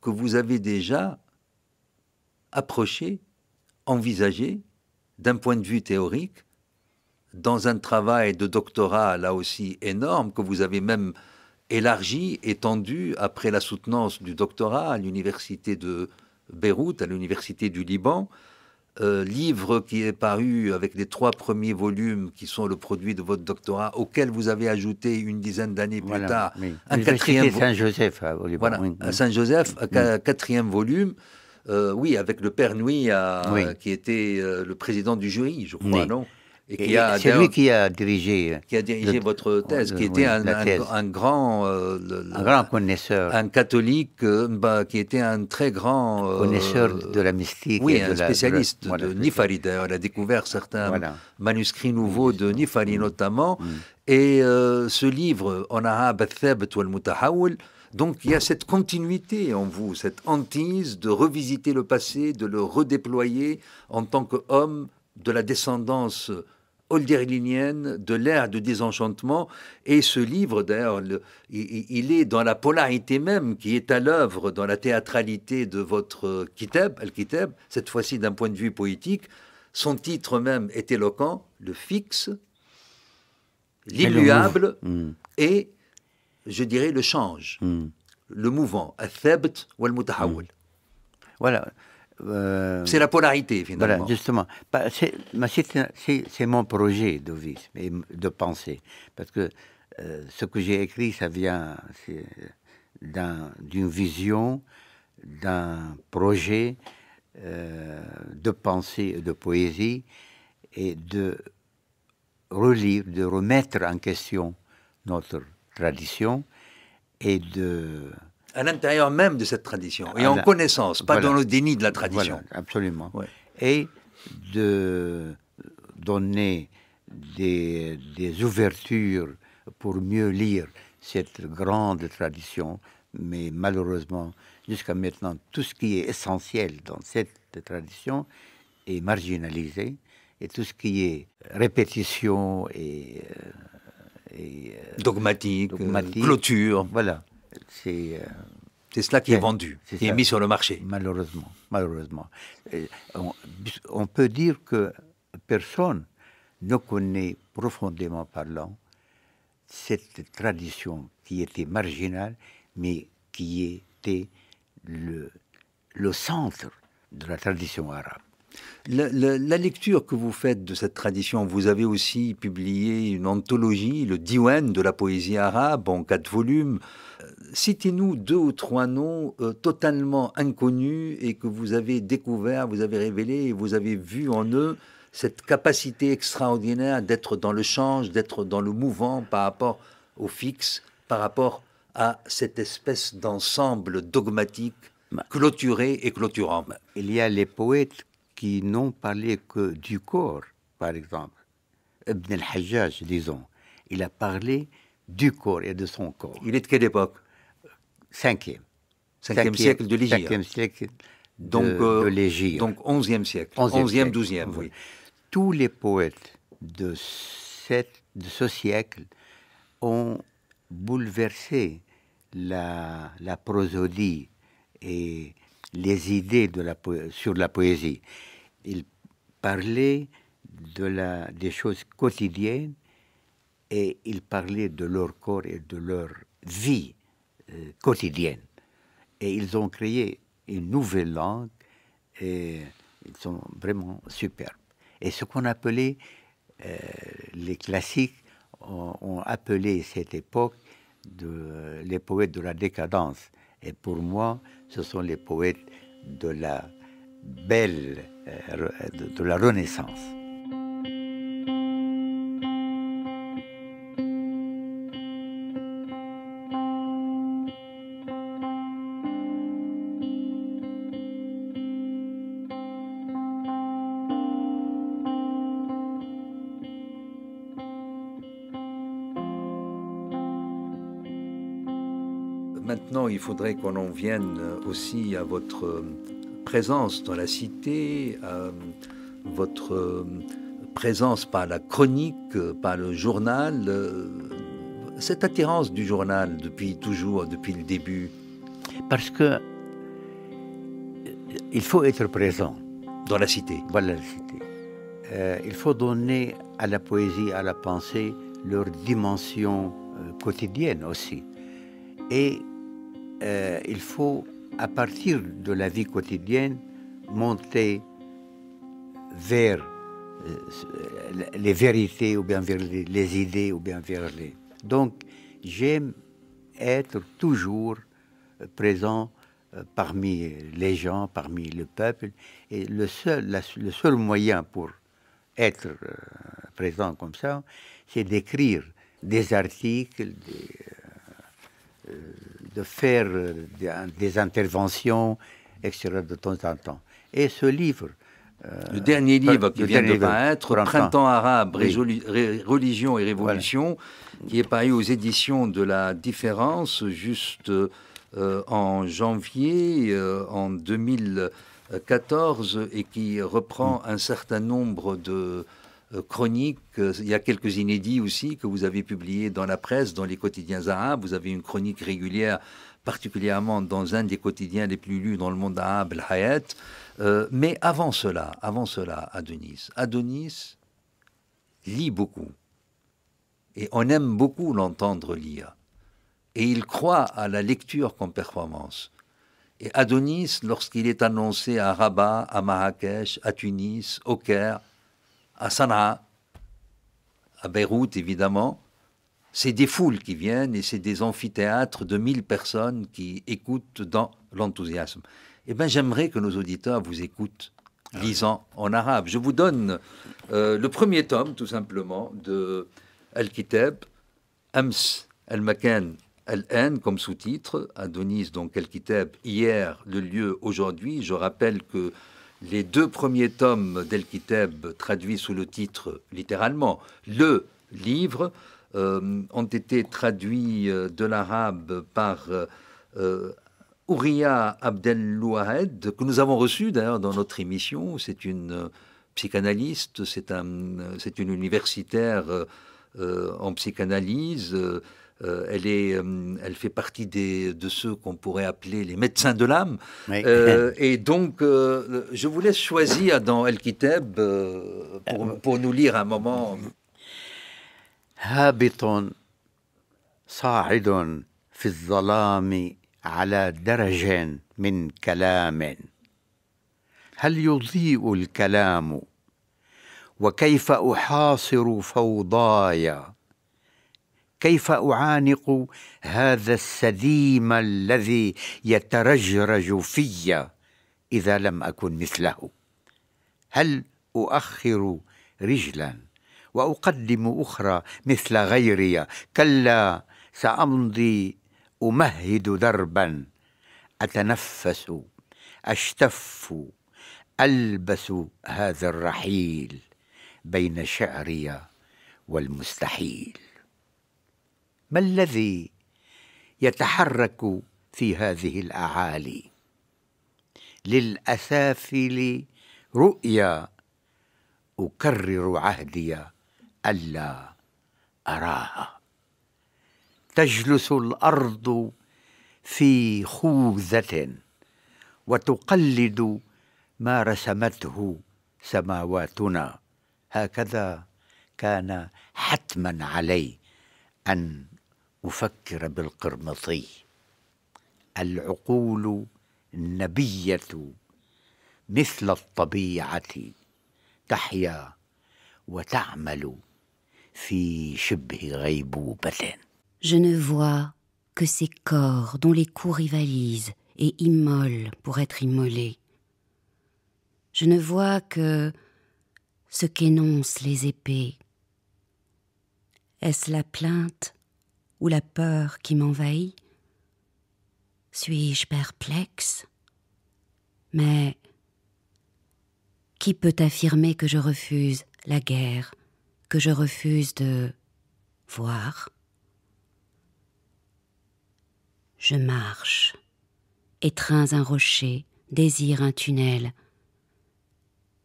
que vous avez déjà approchée, envisagée, d'un point de vue théorique, dans un travail de doctorat là aussi énorme, que vous avez même élargi, étendu, après la soutenance du doctorat à l'université de Beyrouth, à l'université du Liban, euh, livre qui est paru avec les trois premiers volumes qui sont le produit de votre doctorat, auquel vous avez ajouté une dizaine d'années plus voilà, tard oui. un quatrième Saint-Joseph au Liban. Voilà, oui, à Saint-Joseph, oui. un quatrième volume, euh, oui, avec le père Nouy, à, oui. qui était euh, le président du jury, je crois, oui. non Et et c'est lui qui a dirigé, qui a dirigé le, votre thèse, le, qui était oui, un, thèse. Un, un, grand, euh, le, un grand connaisseur, un catholique, euh, bah, qui était un très grand euh, connaisseur de la mystique, oui, et un de spécialiste la, de, de, de Niffari. D'ailleurs, il a découvert certains voilà. manuscrits nouveaux de Niffari notamment. Mm. Et euh, ce livre, en arabe, Al-Thabt wal-Mutahawil. Donc il y a cette continuité en vous, cette hantise de revisiter le passé, de le redéployer en tant qu'homme de la descendance hölderlinienne, de l'ère de désenchantement. Et ce livre, d'ailleurs, il, il est dans la polarité même qui est à l'œuvre dans la théâtralité de votre Kitab, Al-Kitab, cette fois-ci d'un point de vue poétique. Son titre même est éloquent, le fixe, l'immuable mmh. et, je dirais, le change, mmh. le mouvant, al-thabt wal-mutahawil. Voilà. Euh, c'est la polarité, finalement. Voilà, justement. C'est mon projet de vie et de pensée. Parce que euh, ce que j'ai écrit, ça vient d'un, d'une vision, d'un projet euh, de pensée et de poésie, et de relire, de remettre en question notre tradition et de... à l'intérieur même de cette tradition, et en voilà. connaissance, pas voilà. dans le déni de la tradition. Voilà, absolument. Ouais. Et de donner des, des ouvertures pour mieux lire cette grande tradition, mais malheureusement, jusqu'à maintenant, tout ce qui est essentiel dans cette tradition est marginalisé, et tout ce qui est répétition et, et dogmatique, dogmatique, clôture, voilà, c'est... C'est cela qui est, est vendu, qui est, est mis sur le marché. Malheureusement, malheureusement. On, on peut dire que personne ne connaît profondément parlant cette tradition qui était marginale, mais qui était le, le centre de la tradition arabe. La, la, la lecture que vous faites de cette tradition, vous avez aussi publié une anthologie, le Diwan de la poésie arabe, en quatre volumes. Citez-nous deux ou trois noms euh, totalement inconnus et que vous avez découverts, vous avez révélés et vous avez vu en eux cette capacité extraordinaire d'être dans le change, d'être dans le mouvant par rapport au fixe, par rapport à cette espèce d'ensemble dogmatique clôturé et clôturant. Il y a les poètes qui n'ont parlé que du corps, par exemple. Ibn al-Hajjaj, disons, il a parlé du corps et de son corps. Il est de quelle époque? Cinquième. Cinquième siècle de l'Hégire. Cinquième siècle de, donc, euh, de l'Hégire. Donc onzième siècle. Onzième, onzième douzième, oui. Tous les poètes de, cette, de ce siècle ont bouleversé la, la prosodie et les idées de la, sur la poésie. Il parlait de la, des choses quotidiennes et il parlait de leur corps et de leur vie euh, quotidienne. Et ils ont créé une nouvelle langue et ils sont vraiment superbes. Et ce qu'on appelait, euh, les classiques ont, ont appelé cette époque de, les poètes de la décadence. Et pour moi, ce sont les poètes de la belle, euh, de, de la Renaissance. Maintenant, il faudrait qu'on en vienne aussi à votre présence dans la cité, à votre présence par la chronique, par le journal. Cette attirance du journal depuis toujours, depuis le début. Parce que il faut être présent. Dans la cité. Voilà la cité. Euh, il faut donner à la poésie, à la pensée, leur dimension quotidienne aussi. Et Euh, il faut, à partir de la vie quotidienne, monter vers euh, les vérités, ou bien vers les, les idées, ou bien vers les... Donc, j'aime être toujours présent euh, parmi les gens, parmi le peuple, et le seul, la, le seul moyen pour être euh, présent comme ça, c'est d'écrire des articles, des... Euh, de faire des interventions, et cetera de temps en temps. Et ce livre... Euh, le dernier livre qui vient de paraître, Printemps, Printemps arabe, oui. Religion et Révolution, voilà, qui est paru aux éditions de La Différence, juste euh, en janvier, euh, en deux mille quatorze, et qui reprend mmh. un certain nombre de chroniques. Il y a quelques inédits aussi que vous avez publiés dans la presse, dans les quotidiens arabes. Vous avez une chronique régulière, particulièrement dans un des quotidiens les plus lus dans le monde arabe, Al-Hayat. Euh, mais avant cela, avant cela, Adonis, Adonis lit beaucoup. Et on aime beaucoup l'entendre lire. Et il croit à la lecture comme performance. Et Adonis, lorsqu'il est annoncé à Rabat, à Marrakech, à Tunis, au Caire, à Sanaa, à Beyrouth évidemment, c'est des foules qui viennent et c'est des amphithéâtres de mille personnes qui écoutent dans l'enthousiasme. Eh bien, j'aimerais que nos auditeurs vous écoutent lisant en arabe. Je vous donne euh, le premier tome, tout simplement, de Al-Kitab, Ams Al-Makan Al-An, comme sous-titre, Adonis, donc Al-Kitab, hier, le lieu, aujourd'hui. Je rappelle que les deux premiers tomes d'El Kitab, traduits sous le titre, littéralement, le livre, euh, ont été traduits euh, de l'arabe par euh, Ouria Abdel-Louahed, que nous avons reçu d'ailleurs dans notre émission. C'est une euh, psychanalyste, c'est un, c'est une universitaire euh, euh, en psychanalyse. Euh, Euh, elle, est, euh, elle fait partie des, de ceux qu'on pourrait appeler les médecins de l'âme. Oui. Euh, et donc, euh, je vous laisse choisir dans Al-Kitab euh, pour, pour nous lire un moment. Habitun, sa'idun, fi al-zalami, ala darajan min kalamin. Hal yudhi'u al-kalamu, wa kayfa uhasiru fawdaya. كيف أعانق هذا السديم الذي يترجرج في إذا لم أكن مثله؟ هل أؤخر رجلا وأقدم أخرى مثل غيري؟ كلا سأمضي أمهد دربا أتنفس أشتف ألبس هذا الرحيل بين شعري والمستحيل. ما الذي يتحرك في هذه الأعالي؟ للأسافل رؤيا أكرر عهدي ألا أراها. تجلس الأرض في خوذة وتقلد ما رسمته سماواتنا. هكذا كان حتما علي أن أفكر بالقرمطي. العقول النبية مثل الطبيعة تحيا وتعمل في شبه غيبوبة. Je ne vois que ces corps dont les coups rivalisent et immolent pour être immolés. Je ne vois que ce qu'énoncent les épées. Est-ce la plainte ou la peur qui m'envahit? Suis-je perplexe? Mais qui peut affirmer que je refuse la guerre, que je refuse de voir? Je marche, étreins un rocher, désire un tunnel.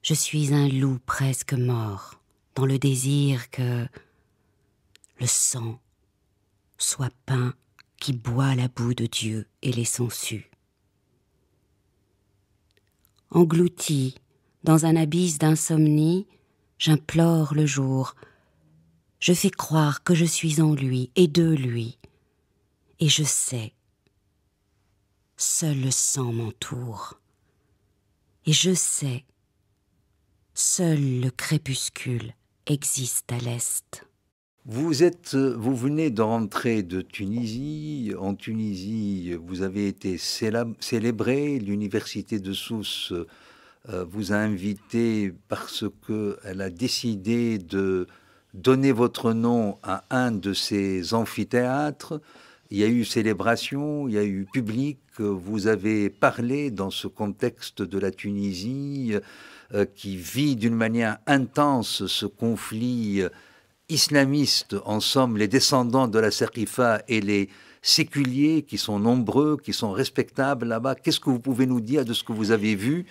Je suis un loup presque mort, dans le désir que le sang soit pain qui boit la boue de Dieu et les sangsues. Englouti dans un abysse d'insomnie, j'implore le jour. Je fais croire que je suis en lui et de lui. Et je sais, seul le sang m'entoure. Et je sais, seul le crépuscule existe à l'est. Vous êtes, vous venez de rentrer de Tunisie. En Tunisie, vous avez été célébré. L'université de Sousse euh, vous a invité parce qu'elle a décidé de donner votre nom à un de ses amphithéâtres. Il y a eu célébration, il y a eu public. Vous avez parlé dans ce contexte de la Tunisie euh, qui vit d'une manière intense ce conflit islamistes, en somme, les descendants de la Saqifa et les séculiers qui sont nombreux, qui sont respectables là-bas. Qu'est-ce que vous pouvez nous dire de ce que vous avez vu,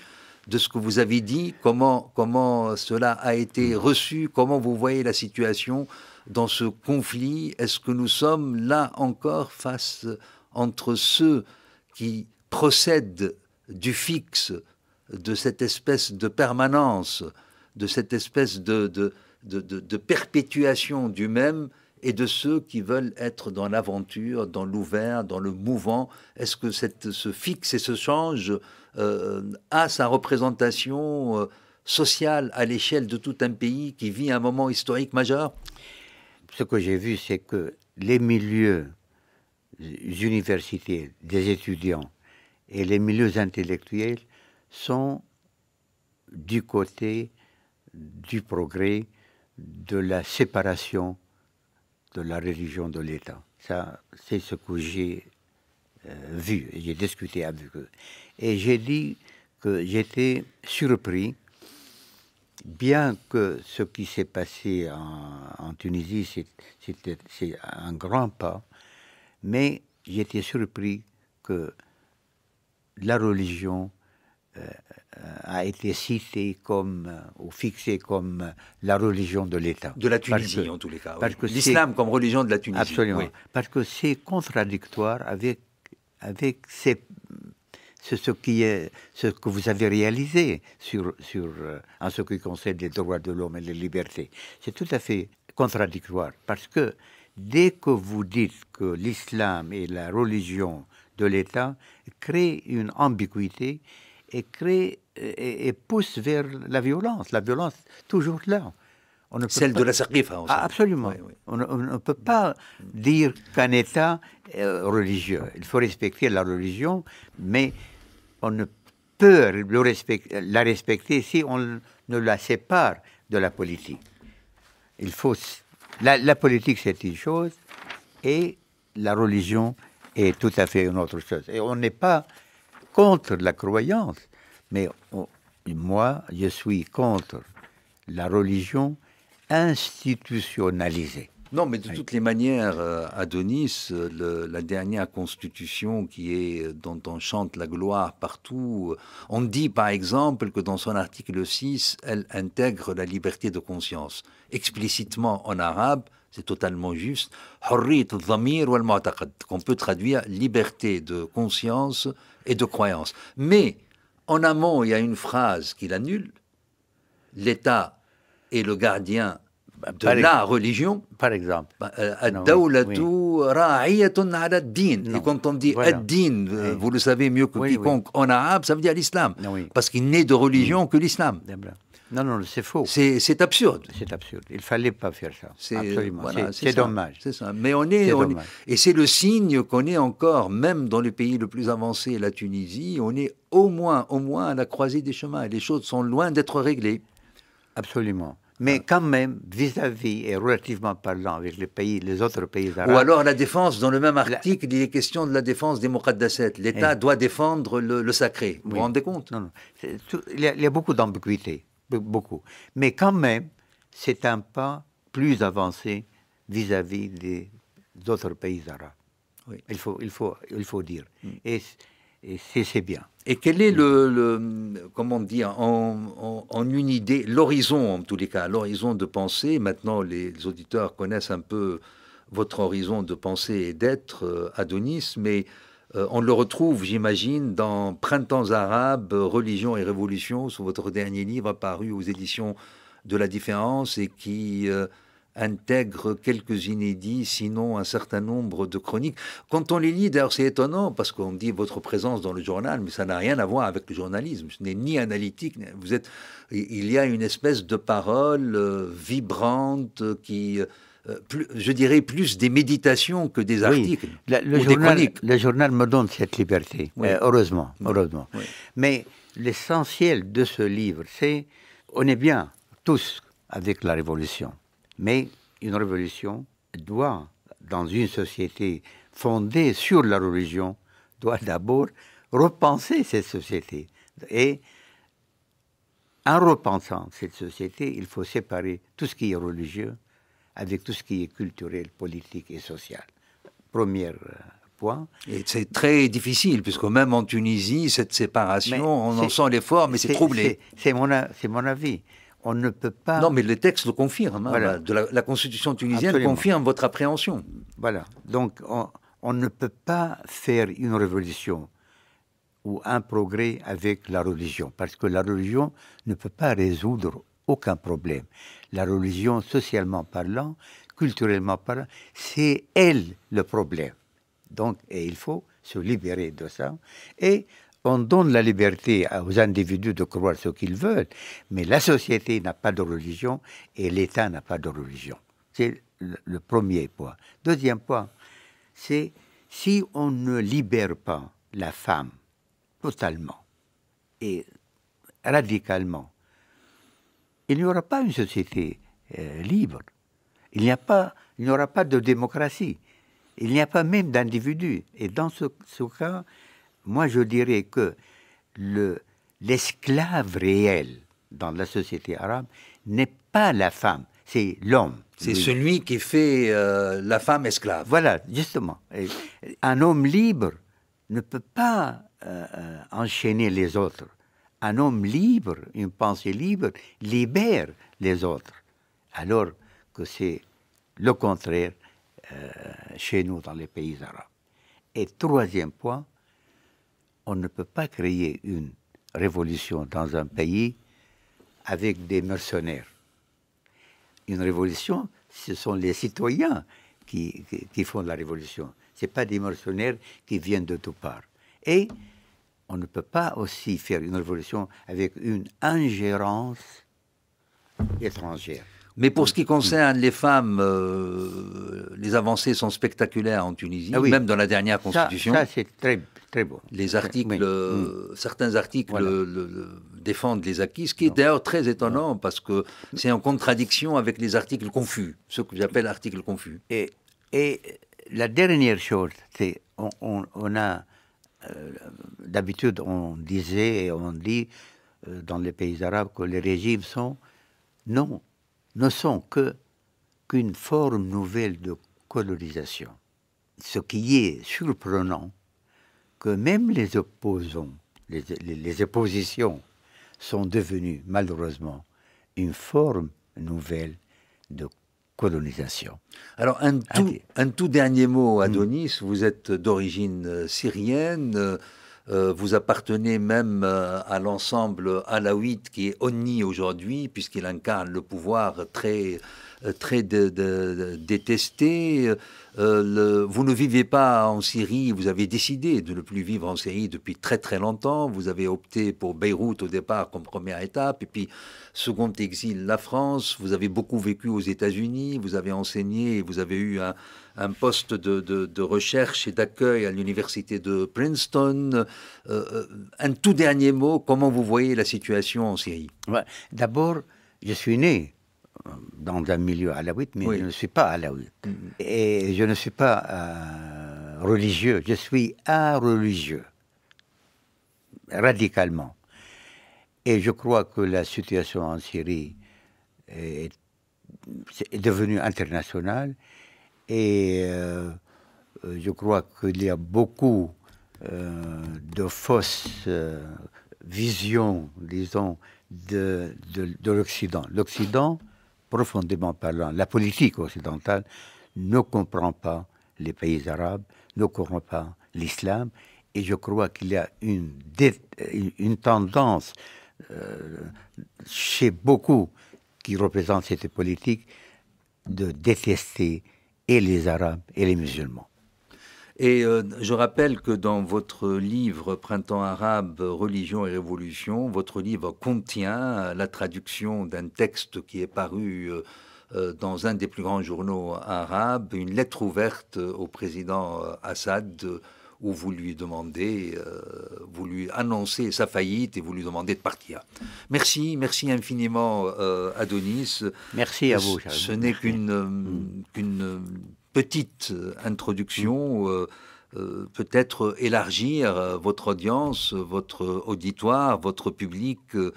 de ce que vous avez dit, comment, comment cela a été reçu, comment vous voyez la situation dans ce conflit? Est-ce que nous sommes là encore face entre ceux qui procèdent du fixe, de cette espèce de permanence, de cette espèce de... de De, de, de perpétuation du même et de ceux qui veulent être dans l'aventure, dans l'ouvert, dans le mouvant? Est-ce que cette, ce fixe et ce change euh, a sa représentation euh, sociale à l'échelle de tout un pays qui vit un moment historique majeur? Ce que j'ai vu, c'est que les milieux, les universités, des étudiants et les milieux intellectuels sont du côté du progrès, de la séparation de la religion de l'État. Ça, c'est ce que j'ai euh, vu, j'ai discuté avec eux. Et j'ai dit que j'étais surpris bien que ce qui s'est passé en, en Tunisie, c'était un grand pas, mais j'étais surpris que la religion euh, a été citée comme, ou fixée comme la religion de l'État. De la Tunisie, que, en tous les cas. Oui. L'islam comme religion de la Tunisie. Absolument. Oui. Parce que c'est contradictoire avec, avec ces... C'est ce, ce que vous avez réalisé sur, sur, euh, en ce qui concerne les droits de l'homme et les libertés. C'est tout à fait contradictoire, parce que dès que vous dites que l'islam est la religion de l'État, crée une ambiguïté et, crée, et, et pousse vers la violence. La violence, toujours là. On ne peut Celle pas... de la Saqifa, en fait. Ah, absolument. Oui, oui. On, on ne peut pas dire qu'un État est religieux. Il faut respecter la religion, mais... on ne peut le respecter, la respecter si on ne la sépare de la politique. Il faut, la, la politique, c'est une chose, et la religion est tout à fait une autre chose. Et on n'est pas contre la croyance, mais on, moi, je suis contre la religion institutionnalisée. Non, mais de toutes les manières, Adonis, le, la dernière constitution qui est, dont on chante la gloire partout, on dit par exemple que dans son article six, elle intègre la liberté de conscience. Explicitement en arabe, c'est totalement juste, qu'on peut traduire liberté de conscience et de croyance. Mais en amont, il y a une phrase qui l'annule, l'État est le gardien de par la religion, par exemple. Et quand on dit voilà. ad-din, oui. vous le savez mieux que oui, quiconque oui. en arabe, ça veut dire l'islam. Oui. Parce qu'il n'est de religion oui. que l'islam. Non, non, c'est faux. C'est absurde. C'est absurde. Il ne fallait pas faire ça. Absolument. Voilà, c'est dommage. C'est ça. Mais on est, est on est et c'est le signe qu'on est encore, même dans le pays le plus avancé, la Tunisie, on est au moins, au moins à la croisée des chemins. Les choses sont loin d'être réglées. Absolument. Mais quand même, vis-à-vis, -vis, et relativement parlant avec les, pays, les autres pays arabes... Ou alors la défense, dans le même article, la... il est question de la défense des Muqaddasat. L'État et... doit défendre le, le sacré. Vous oui. vous rendez compte? Non, non. Tout, il, y a, il y a beaucoup d'ambiguïté, beaucoup. Mais quand même, c'est un pas plus avancé vis-à-vis -vis des autres pays arabes. Oui. Il, faut, il, faut, il faut dire. Mm. Et, et c'est bien. Et quel est le, le comment dire, en, en, en une idée, l'horizon en tous les cas, l'horizon de pensée, maintenant les, les auditeurs connaissent un peu votre horizon de pensée et d'être, euh, Adonis, mais euh, on le retrouve, j'imagine, dans Printemps arabes, religion et révolution, sous votre dernier livre apparu aux éditions de La Différence et qui... Euh, intègre quelques inédits, sinon un certain nombre de chroniques. Quand on les lit, d'ailleurs c'est étonnant, parce qu'on dit votre présence dans le journal, mais ça n'a rien à voir avec le journalisme, ce n'est ni analytique, vous êtes... il y a une espèce de parole euh, vibrante qui, euh, plus, je dirais plus des méditations que des articles, oui. La, le, ou journal, des chroniques. Le journal me donne cette liberté, oui. euh, heureusement, heureusement. Oui. Mais l'essentiel de ce livre, c'est, on est bien, tous, avec la révolution. Mais une révolution doit, dans une société fondée sur la religion, doit d'abord repenser cette société. Et en repensant cette société, il faut séparer tout ce qui est religieux avec tout ce qui est culturel, politique et social. Premier point. Et c'est très difficile, puisque même en Tunisie, cette séparation, mais on en sent l'effort, mais c'est troublé. C'est mon, mon avis. On ne peut pas... Non, mais le texte le confirme. Hein, voilà. de la, la constitution tunisienne Absolument. confirme votre appréhension. Voilà. Donc, on, on ne peut pas faire une révolution ou un progrès avec la religion, parce que la religion ne peut pas résoudre aucun problème. La religion, socialement parlant, culturellement parlant, c'est elle le problème. Donc, et il faut se libérer de ça. Et... on donne la liberté aux individus de croire ce qu'ils veulent, mais la société n'a pas de religion et l'État n'a pas de religion. C'est le premier point. Deuxième point, c'est si on ne libère pas la femme totalement et radicalement, il n'y aura pas une société euh, libre. Il n'y a pas, il n'y aura pas de démocratie. Il n'y a pas même d'individus. Et dans ce, ce cas... moi, je dirais que l'esclave le, réel dans la société arabe n'est pas la femme, c'est l'homme. C'est celui qui fait euh, la femme esclave. Voilà, justement. Et un homme libre ne peut pas euh, enchaîner les autres. Un homme libre, une pensée libre, libère les autres. Alors que c'est le contraire euh, chez nous, dans les pays arabes. Et troisième point, on ne peut pas créer une révolution dans un pays avec des mercenaires. Une révolution, ce sont les citoyens qui, qui, qui font la révolution. Ce n'est pas des mercenaires qui viennent de toutes parts. Et on ne peut pas aussi faire une révolution avec une ingérence étrangère. Mais pour ce qui concerne les femmes, euh, les avancées sont spectaculaires en Tunisie, ah oui. Même dans la dernière constitution. Ça, ça c'est très, très beau. Les articles, oui. euh, oui. Certains articles voilà. le, le, défendent les acquis, ce qui non. est d'ailleurs très étonnant, non. parce que c'est en contradiction avec les articles confus, ceux que j'appelle articles confus. Et, et la dernière chose, c'est on, on, on a, euh, d'habitude on disait et on dit euh, dans les pays arabes que les régimes sont non. ne sont que qu'une forme nouvelle de colonisation. Ce qui est surprenant, que même les opposants, les, les, les oppositions sont devenues malheureusement une forme nouvelle de colonisation. Alors un tout, un tout dernier mot, Adonis, mmh. vous êtes d'origine syrienne. Euh, vous appartenez même euh, à l'ensemble alaouite qui est Onni aujourd'hui, puisqu'il incarne le pouvoir très, très de, de, de, détesté. Euh, le, vous ne vivez pas en Syrie, vous avez décidé de ne plus vivre en Syrie depuis très très longtemps. Vous avez opté pour Beyrouth au départ comme première étape, et puis second exil, la France. Vous avez beaucoup vécu aux États-Unis, vous avez enseigné, vous avez eu un... un poste de, de, de recherche et d'accueil à l'université de Princeton. Euh, un tout dernier mot, comment vous voyez la situation en Syrie? Ouais. D'abord, je suis né dans un milieu alaouite, mais oui. je ne suis pas alaouite. Mm-hmm. Et je ne suis pas euh, religieux, je suis areligieux, radicalement. Et je crois que la situation en Syrie est, est devenue internationale. Et euh, je crois qu'il y a beaucoup euh, de fausses euh, visions, disons, de, de, de l'Occident. L'Occident, profondément parlant, la politique occidentale, ne comprend pas les pays arabes, ne comprend pas l'islam. Et je crois qu'il y a une, une tendance euh, chez beaucoup qui représentent cette politique de détester et les Arabes et les musulmans. Et euh, je rappelle que dans votre livre « Printemps arabe, religion et révolution », votre livre contient la traduction d'un texte qui est paru euh, dans un des plus grands journaux arabes, une lettre ouverte au président Assad, où vous lui demandez, euh, vous lui annoncez sa faillite et vous lui demandez de partir. Merci, merci infiniment euh, Adonis. Merci à vous. Ce, ce n'est qu'une euh, qu'une petite introduction, euh, euh, peut-être élargir votre audience, votre auditoire, votre public, euh,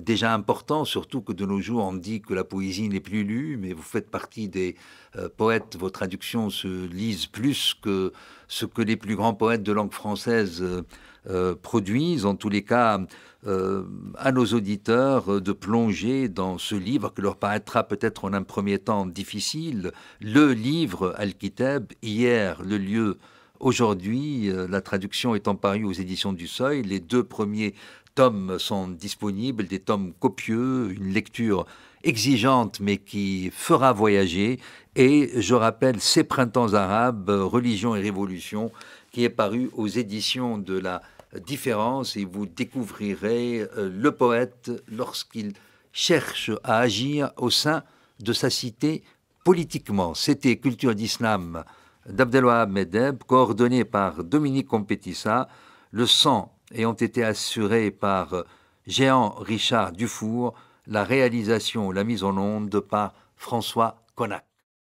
déjà important, surtout que de nos jours on dit que la poésie n'est plus lue, mais vous faites partie des euh, poètes, vos traductions se lisent plus que ce que les plus grands poètes de langue française euh, euh, produisent. En tous les cas, euh, à nos auditeurs euh, de plonger dans ce livre qui leur paraîtra peut-être en un premier temps difficile, le livre Al-Kitab, hier, le lieu, aujourd'hui, euh, la traduction étant parue aux Éditions du Seuil, les deux premiers tomes sont disponibles, des tomes copieux, une lecture exigeante mais qui fera voyager. Et je rappelle ces Printemps arabes, religion et révolution, qui est paru aux éditions de La Différence, et vous découvrirez le poète lorsqu'il cherche à agir au sein de sa cité politiquement. C'était Culture d'Islam d'Abdelwahab Medeb, coordonné par Dominique Compétissa. Le sang et ont été assurés par Jean Richard Dufour, la réalisation, la mise en onde par François Connac.